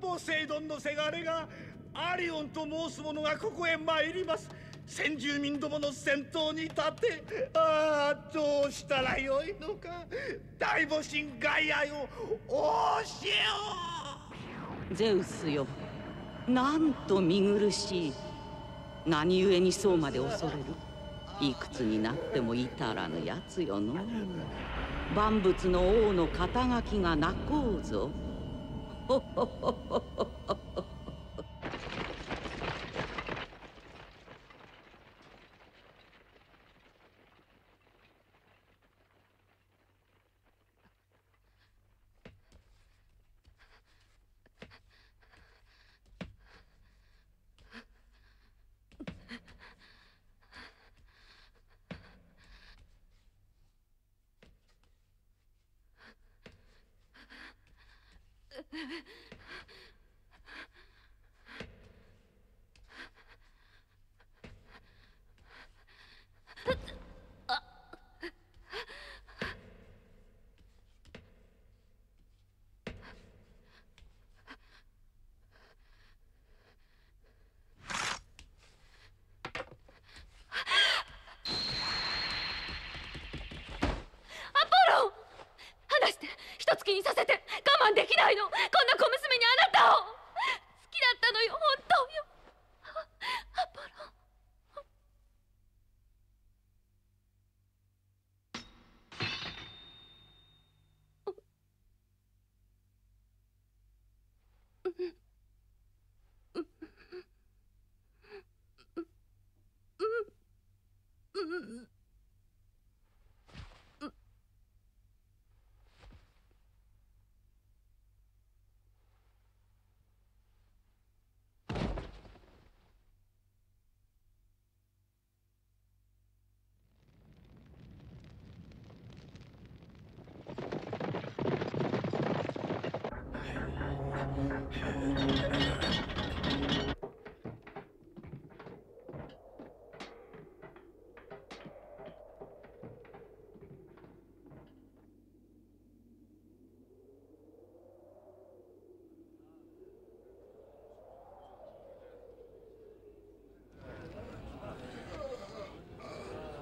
ポセイドンのせがれがアリオンと申す者がここへ参ります。先住民どもの先頭に立って、ああどうしたらよいのか。大母神ガイアよ、お教えを。ゼウスよ、なんと見苦しい。何故にそうまで恐れる。いくつになっても至らぬやつよの。万物の王の肩書きが泣こうぞ。ほほほほほほほ。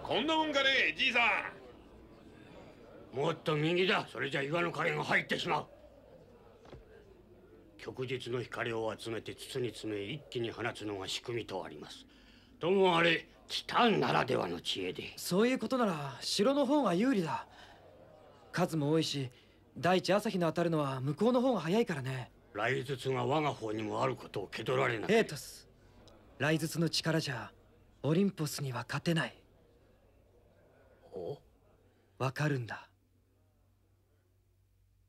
こんなもんかねえ、じいさん。もっと右だ。それじゃ岩の影が入ってしまう。旭日の光を集めて筒に詰め一気に放つのが仕組みとあります。ともあれ、ティタンならではの知恵で。そういうことなら城の方が有利だ。数も多いし、第一朝日の当たるのは向こうの方が早いからね。雷術が我が方にもあることを気取られない。エートス、雷術の力じゃオリンポスには勝てない。わかるんだ。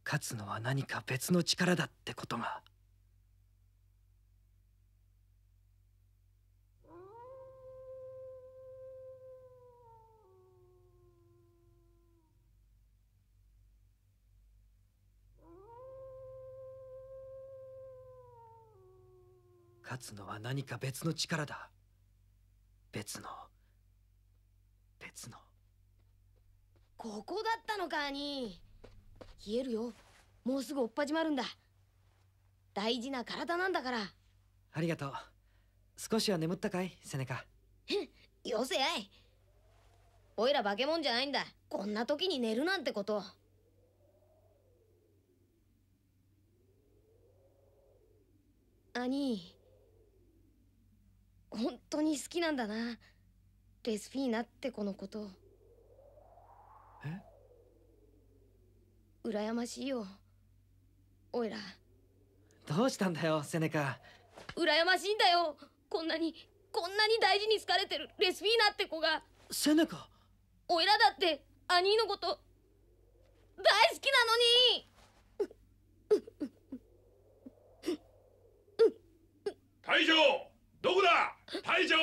勝つのは何か別の力だってことが。勝つのは何か別の力だ。別の別の。ここだったのか。兄、冷えるよ。もうすぐおっぱじまるんだ。大事な体なんだから。ありがとう。少しは眠ったかい、セネカ。よせやい。おいら化け物じゃないんだ。こんな時に寝るなんてこと。兄、本当に好きなんだな、レスフィーナって子のこと。え？羨ましいよ、おいら。どうしたんだよ、セネカ。羨ましいんだよ、こんなにこんなに大事に好かれてるレスフィーナって子が。セネカ、おいらだって兄のこと大好きなのに。隊長、どこだ隊長。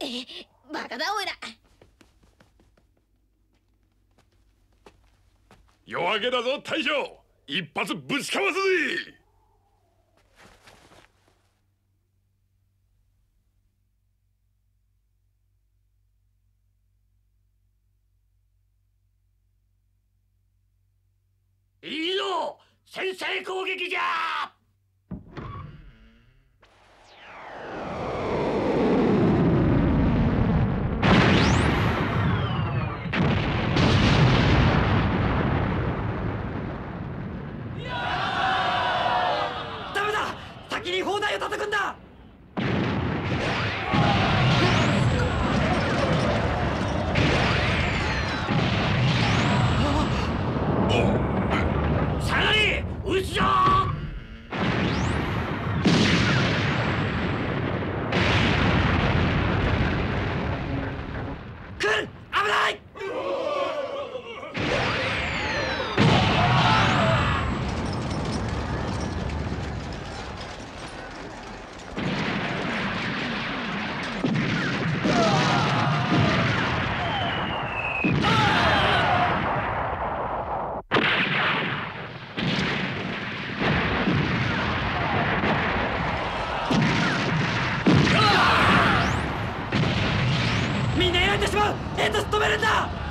え、バカだおいら。夜明けだぞ隊長、一発ぶちかますぜ。いいぞ、先制攻撃じゃー。ダメだ、先に砲台を叩くんだ。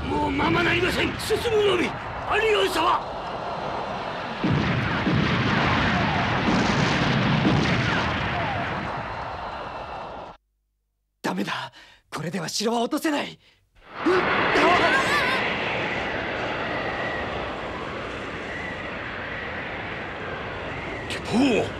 もうままなりません。進むのみありよいさは。ダメだ、これでは城は落とせない。おお、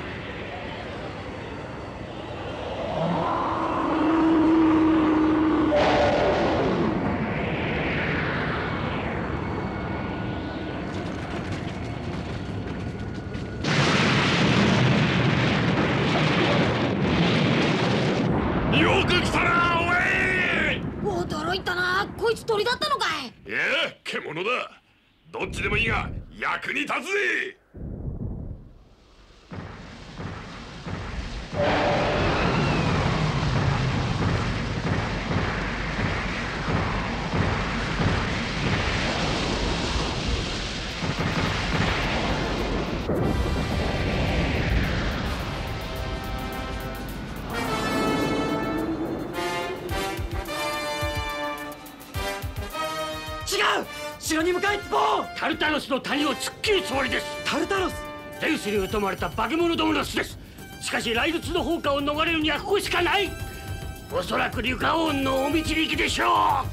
鳥だったのかい。いや、獣だ。どっちでもいいが役に立つぜ。城に向かいつぼう。タルタロスの谷を突っ切るつもりです。タルタロス、ゼウスに疎まれた化け物どもの巣です。しかし雷術の放火を逃れるにはここしかない。おそらくリュカオンのお導きでしょう。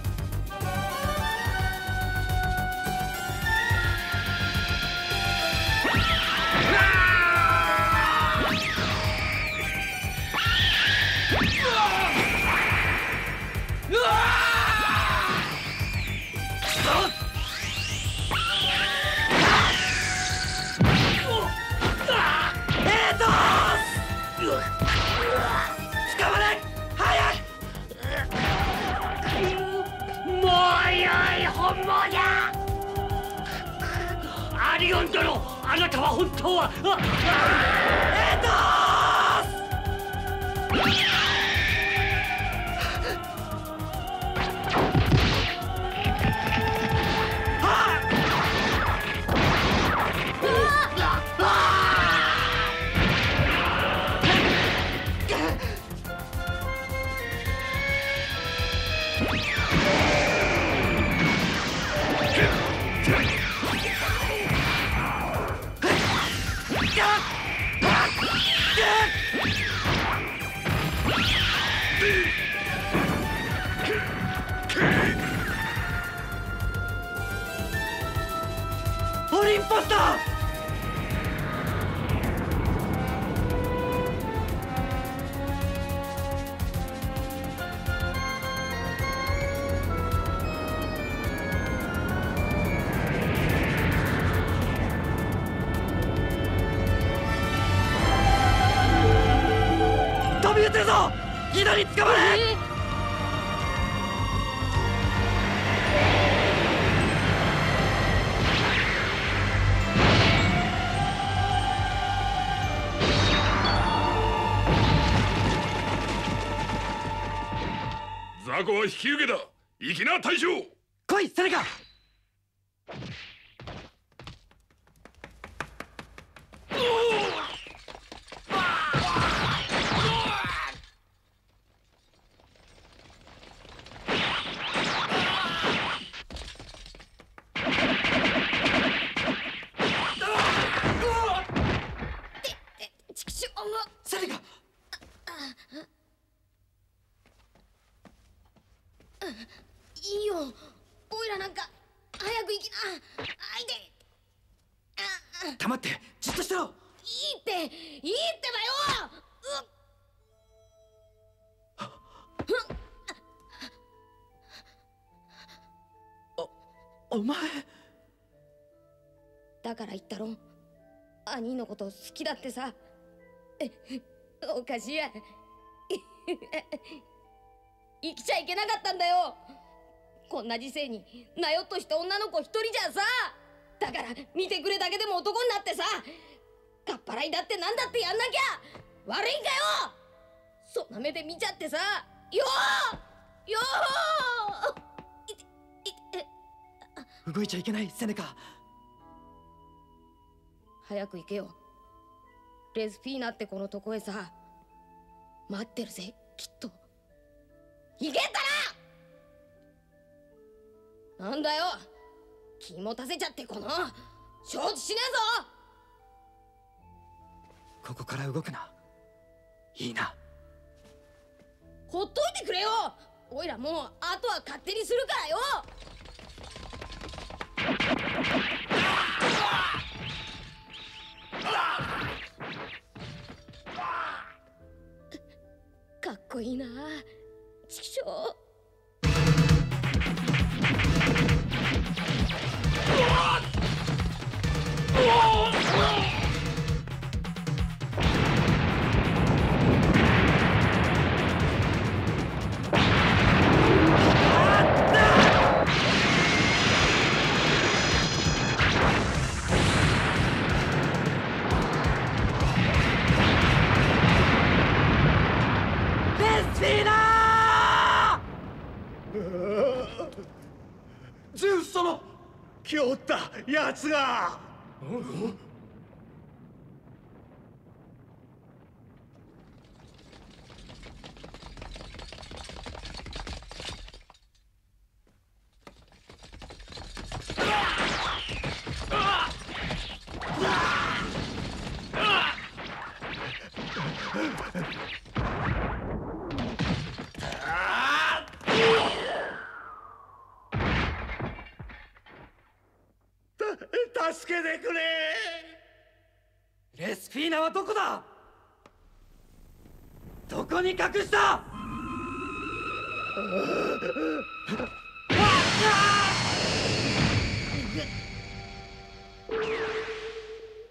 アリオン殿、あなたは本当はエトス。あオリンパスだ。飛び移るぞ。ギドに捕まれ、えーは引き受けだ。行きな大将。来いセネカ。黙ってじっとしてろ。いいっていいってばよ。おお前だから言ったろ、兄のこと好きだってさ。おかしいや生きちゃいけなかったんだよ。こんな時世になよっとした女の子一人じゃさ。だから見てくれだけでも男になってさ、かっぱらいだってなんだってやんなきゃ悪いんかよ。そんな目で見ちゃってさよーよー。動いちゃいけないセネカ。早く行けよ。レスフィーナってこのとこへさ、待ってるぜきっと。行けたらなんだよ。気持たせちゃってこの承知しねえぞ。ここから動くな。いいな。ほっといてくれよ。おいらもうあとは勝手にするからよ。かっこいいなちくしょう。ゼウス様、来おったやつが。助けてくれ。レスフィーナはどこだ。どこに隠した。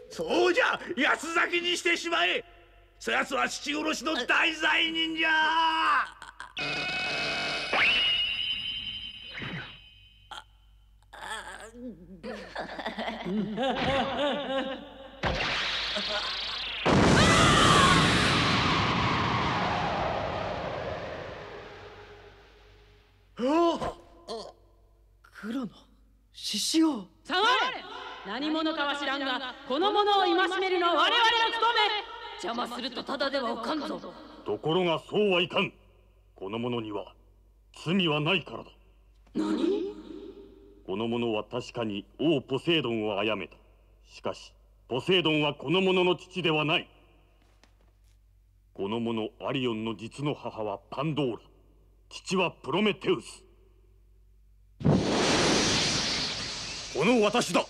そうじゃ、安咲きにしてしまえ。そやつは父殺しの大罪人じゃ。黒の獅子王。下がれ。何者かは知らんが、この者を戒めるのは我々の務め。邪魔するとただではおかんぞ。ところがそうはいかん。この者には罪はないからだ。何？この者は確かに王ポセイドンを殺めた。しかしポセイドンはこの者の父ではない。この者アリオンの実の母はパンドーラ、父はプロメテウス。この私だ。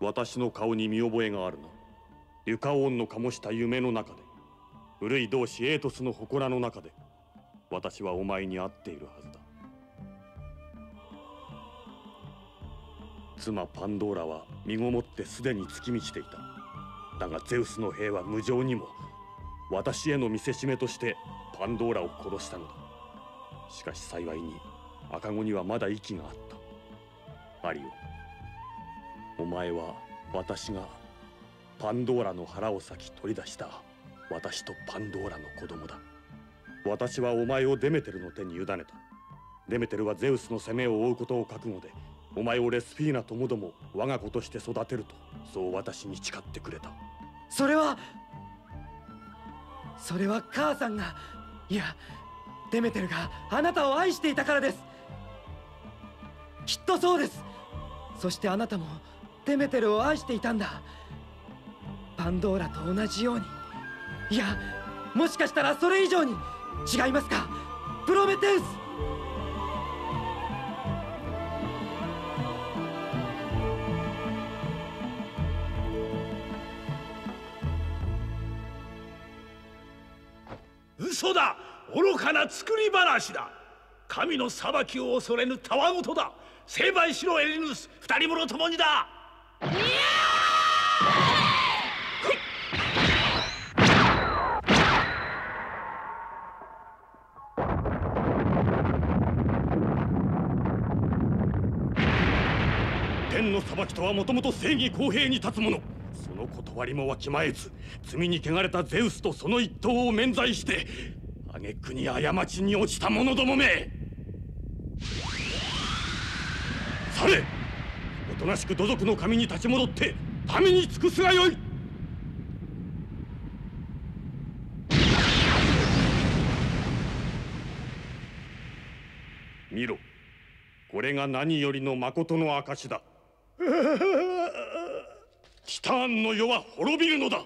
私の顔に見覚えがあるな。リュカオーンの醸した夢の中で、古い同志エイトスの祠の中で、私はお前に会っているはずだ。妻パンドーラは身ごもってすでに尽き満ちていた。だがゼウスの兵は無情にも、私への見せしめとしてパンドーラを殺したのだ。しかし幸いに赤子にはまだ息があった。アリオ、お前は私がパンドーラの腹を裂き取り出した私とパンドーラの子供だ。私はお前をデメテルの手に委ねた。デメテルはゼウスの責めを負うことを覚悟で、お前をレスフィーナともども我が子として育てると、そう私に誓ってくれた。それはそれは母さんが、いやデメテルがあなたを愛していたからです。きっとそうです。そしてあなたもデメテルを愛していたんだ。パンドーラと同じように、いやもしかしたらそれ以上に。違いますか、プロメテウス。嘘だ、愚かな作り話だ。神の裁きを恐れぬたわごとだ。成敗しろエリヌス、二人者ともにだ。天の裁きとはもともと正義公平に立つもの。その断りもわきまえず、罪に汚れたゼウスとその一党を免罪して挙句に過ちに落ちた者どもめ。され、おとなしく土族の神に立ち戻って民に尽くすがよい。見ろ、これが何よりの誠の証だ。ティターンの世は滅びるのだ。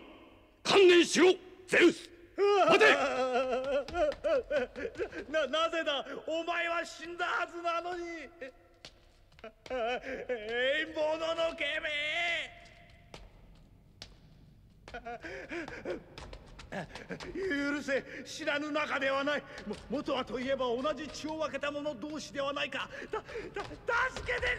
観念しろゼウス。待て。な、なぜだ、お前は死んだはずなのに。えい、もののけめ。許せ、知らぬ仲ではない。も元はといえば同じ血を分けた者同士ではないか。た、た、助けてくれ。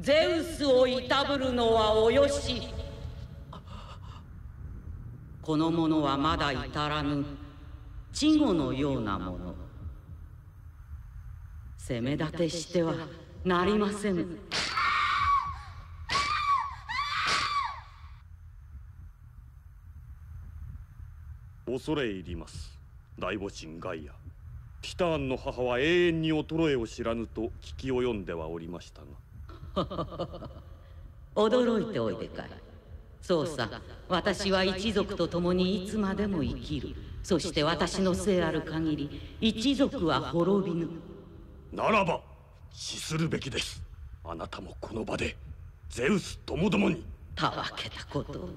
ゼウスをいたぶるのはおよし。この者はまだ至らぬ稚児のようなもの。責め立てしてはなりません。恐れ入ります大母神ガイア。ティターンの母は永遠に衰えを知らぬと聞き及んではおりましたが。驚いておいでかい。そうさ、私は一族と共にいつまでも生きる。そして私のせいある限り一族は滅びぬ。ならば死するべきです。あなたもこの場でゼウスともどもに。たわけたことを。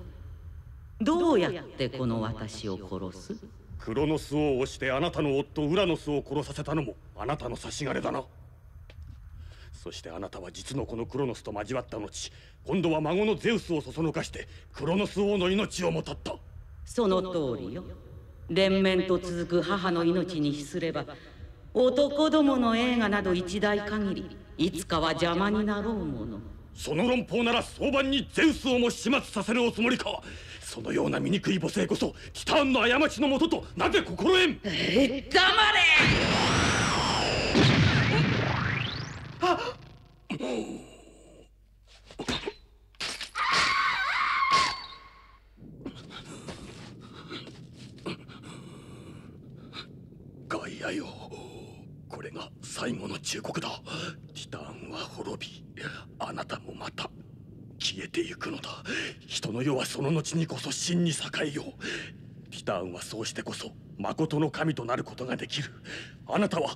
どうやってこの私を殺す？クロノスを押してあなたの夫ウラノスを殺させたのもあなたの差し金だな。そしてあなたは実の子のクロノスと交わった後、今度は孫のゼウスをそそのかしてクロノス王の命をもたった。その通りよ。連綿と続く母の命に比すれば、男どもの映画など一代限り、いつかは邪魔になろうもの。その論法なら早晩にゼウスをも始末させるおつもりか。そのような醜い母性こそティターンの過ちのもととなぜ心得ん。えー、黙れ。ガイアよ、これが最後の忠告だ。ティターンは滅び、あなたもまた消えてゆくのだ。人の世はその後にこそ真に栄えよう。ティターンはそうしてこそ誠の神となることができる。あなたは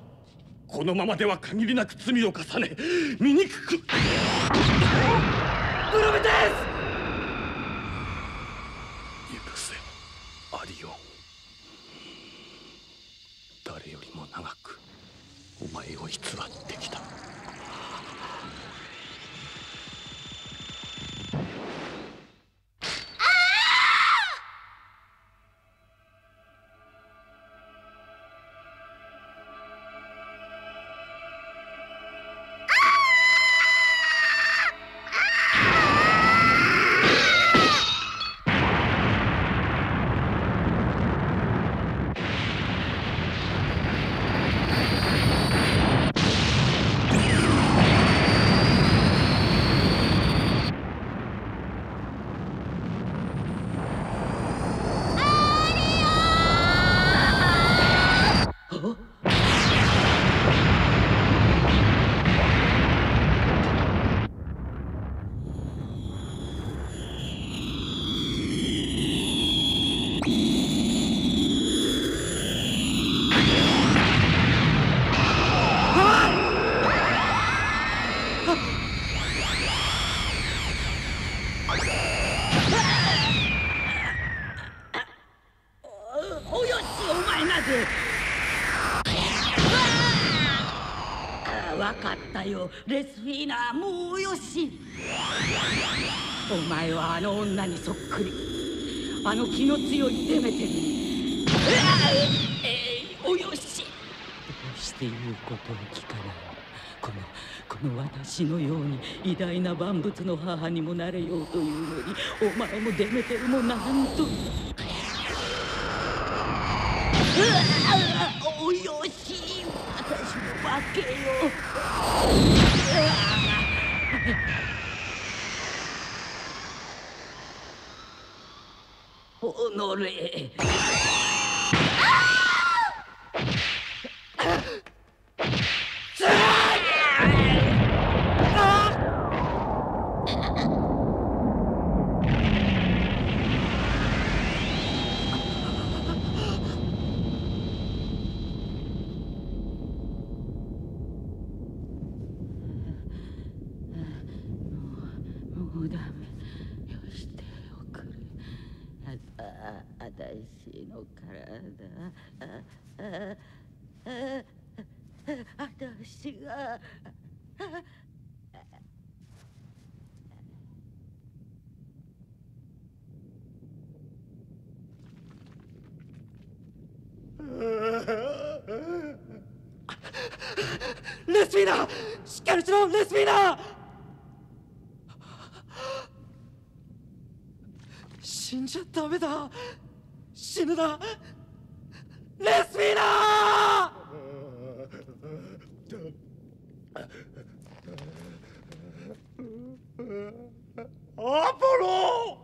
このままでは限りなく罪を重ね、醜く。プロメテウス、許せアリオン。誰よりもなと偽ってきた。レスフィーナ、もうよし。お前はあの女にそっくり、あの気の強いデメテルに。えー、およし。どうして言うことを聞かない。このこの私のように偉大な万物の母にもなれようというのに、お前もデメテルもなんと。うわ、およし。私も負けよ。おのれ。私がレスフィーナ、しっかりしろレスフィーナ。死んじゃダメだ、死ぬなレスフィーナ。アポロ、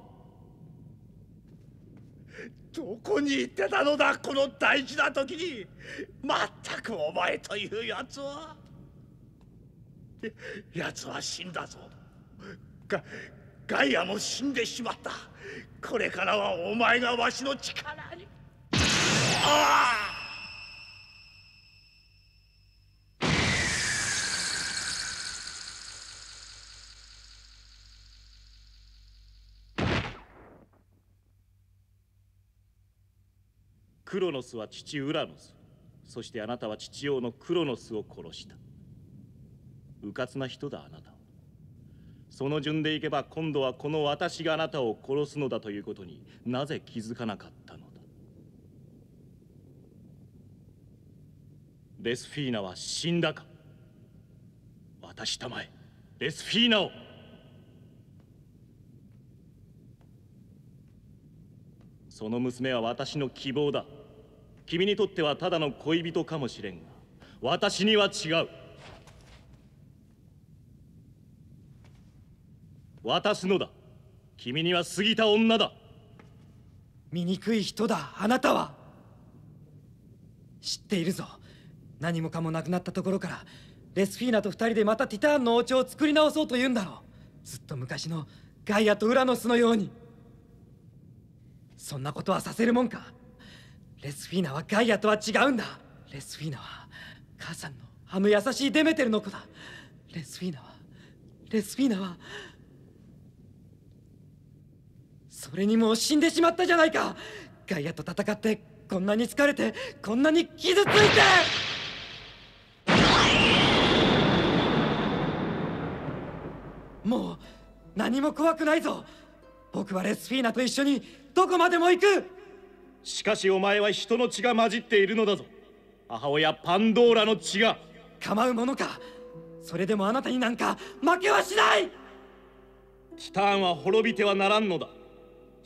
どこに行ってたのだ、この大事な時に。まったくお前というやつは。やつは死んだぞ。ガ、ガイアも死んでしまった。これからはお前がわしの力に。ああ、クロノスは父ウラノス、そしてあなたは父王のクロノスを殺した。うかつな人だ、あなたは。その順でいけば今度はこの私があなたを殺すのだということになぜ気づかなかったのだ。レスフィーナは死んだか。私たまえ、レスフィーナを。その娘は私の希望だ。君にとってはただの恋人かもしれんが、私には違う。渡すのだ。君には過ぎた女だ。醜い人だ、あなたは。知っているぞ。何もかもなくなったところから、レスフィーナと二人でまたティターンの王朝を作り直そうと言うんだろう。ずっと昔のガイアとウラノスのように。そんなことはさせるもんか。レスフィーナはガイアとは違うんだ。レスフィーナは母さんのあの優しいデメテルの子だ。レスフィーナは、レスフィーナはそれにもう死んでしまったじゃないか。ガイアと戦ってこんなに疲れて、こんなに傷ついて。何も怖くないぞ。僕はレスフィーナと一緒にどこまでも行く。しかしお前は人の血が混じっているのだぞ。母親パンドーラの血が。構うものか。それでもあなたになんか負けはしない。ティターンは滅びてはならんのだ。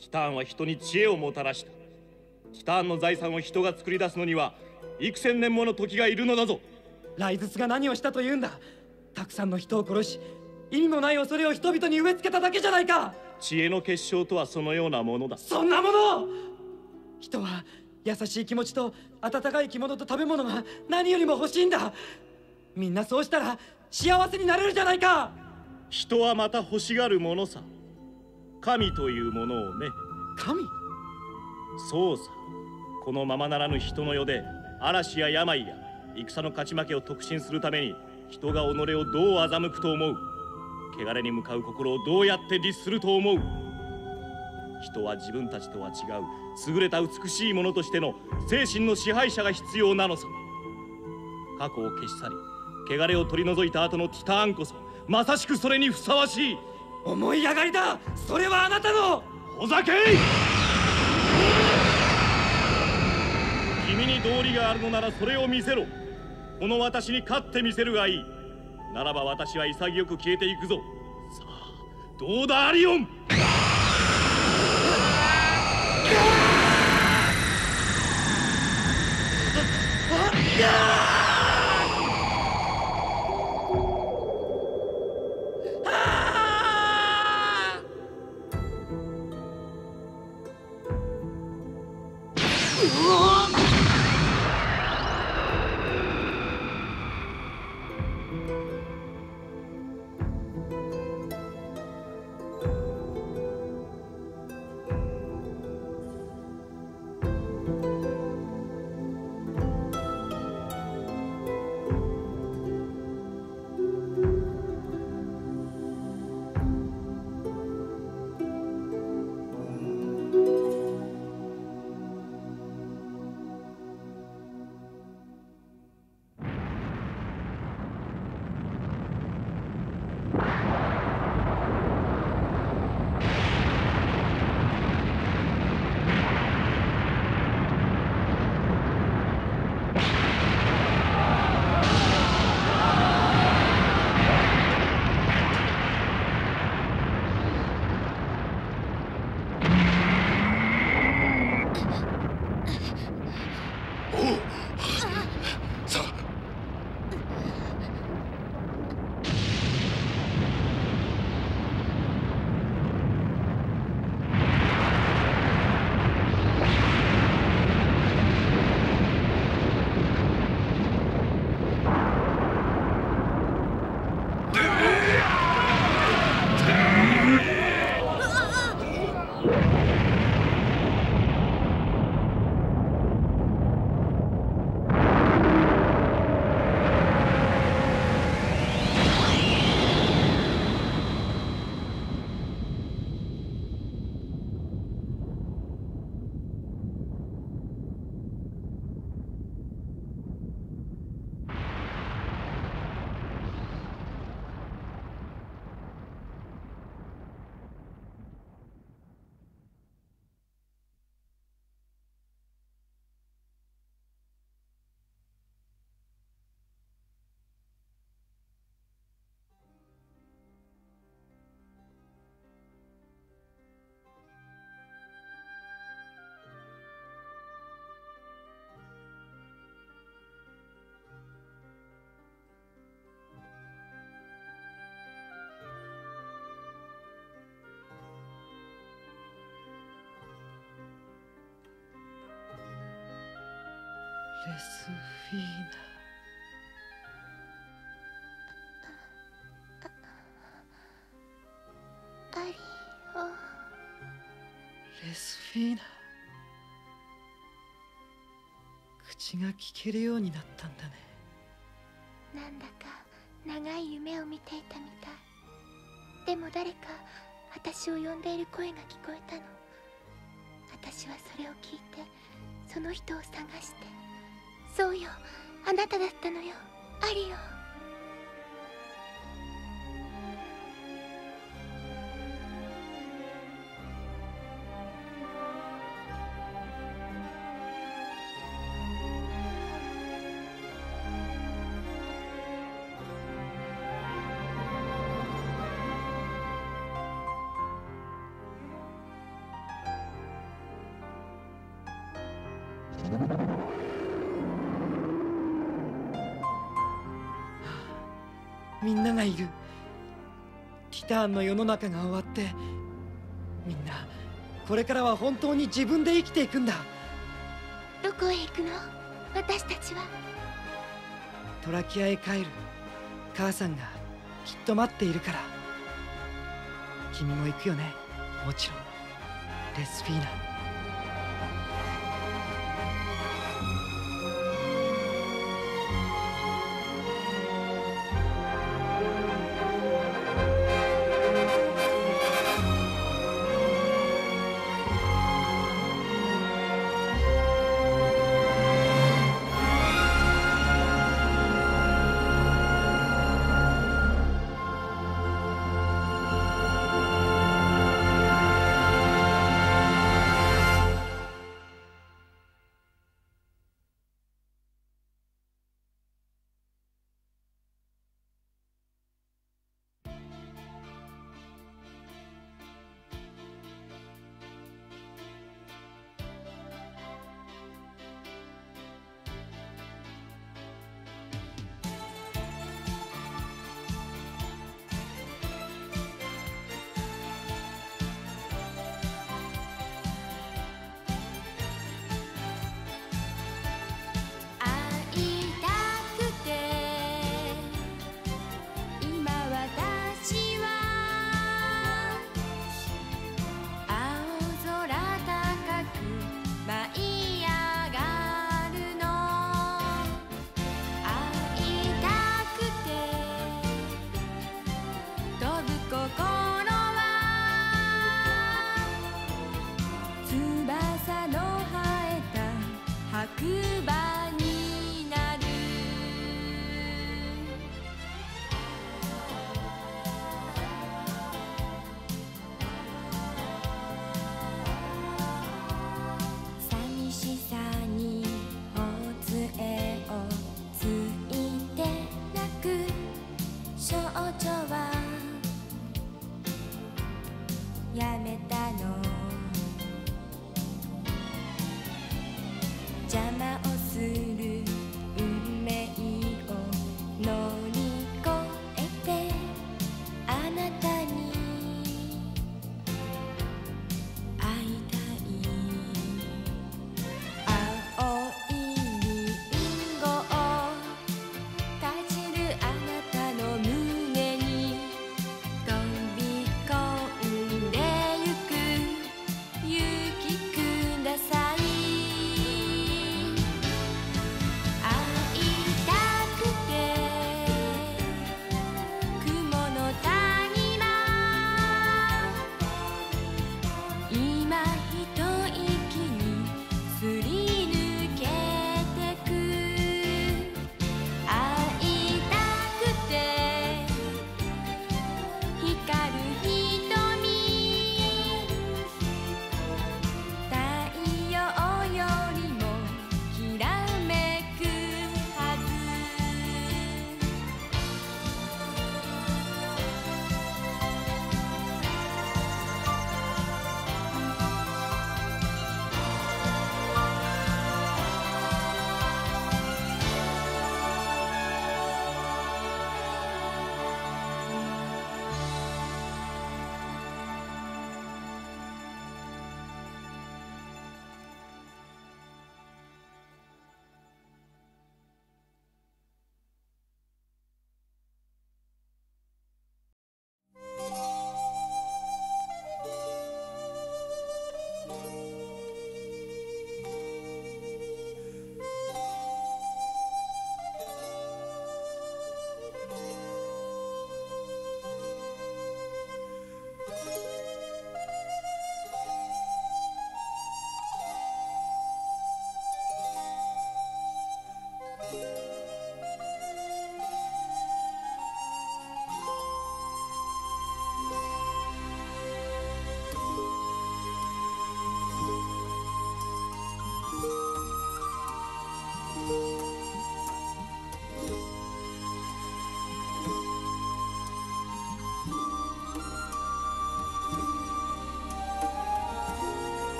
ティターンは人に知恵をもたらした。ティターンの財産を人が作り出すのには幾千年もの時がいるのだぞ。ライズスが何をしたというんだ。たくさんの人を殺し、意味もない恐れを人々に植え付けただけじゃないか。知恵の結晶とはそのようなものだ。そんなもの。人は優しい気持ちと温かい着物と食べ物が何よりも欲しいんだ。みんなそうしたら幸せになれるじゃないか。人はまた欲しがるものさ。神というものをね。神？そうさ。このままならぬ人の世で嵐や病や戦の勝ち負けを促進するために人が己をどう欺くと思う。穢れに向かう心をどうやって律すると思う。人は自分たちとは違う優れた美しいものとしての精神の支配者が必要なのさ。過去を消し去り穢れを取り除いた後のティターンこそまさしくそれにふさわしい。思い上がりだ。それはあなたのほざけい。君に道理があるのならそれを見せろ。この私に勝ってみせるがいい。ならば私は潔く消えていくぞ。さあどうだアリオン。レスフィーナ。アリオ。レスフィーナ。口が聞けるようになったんだね。なんだか長い夢を見ていたみたい。でも誰か私を呼んでいる声が聞こえたの。私はそれを聞いてその人を探して。そうよ、あなただったのよ、アリオ。みんながいる。ティターンの世の中が終わってみんなこれからは本当に自分で生きていくんだ。どこへ行くの？私たちはトラキアへ帰る。母さんがきっと待っているから。君も行くよね？もちろん。レスフィーナ。邪魔をする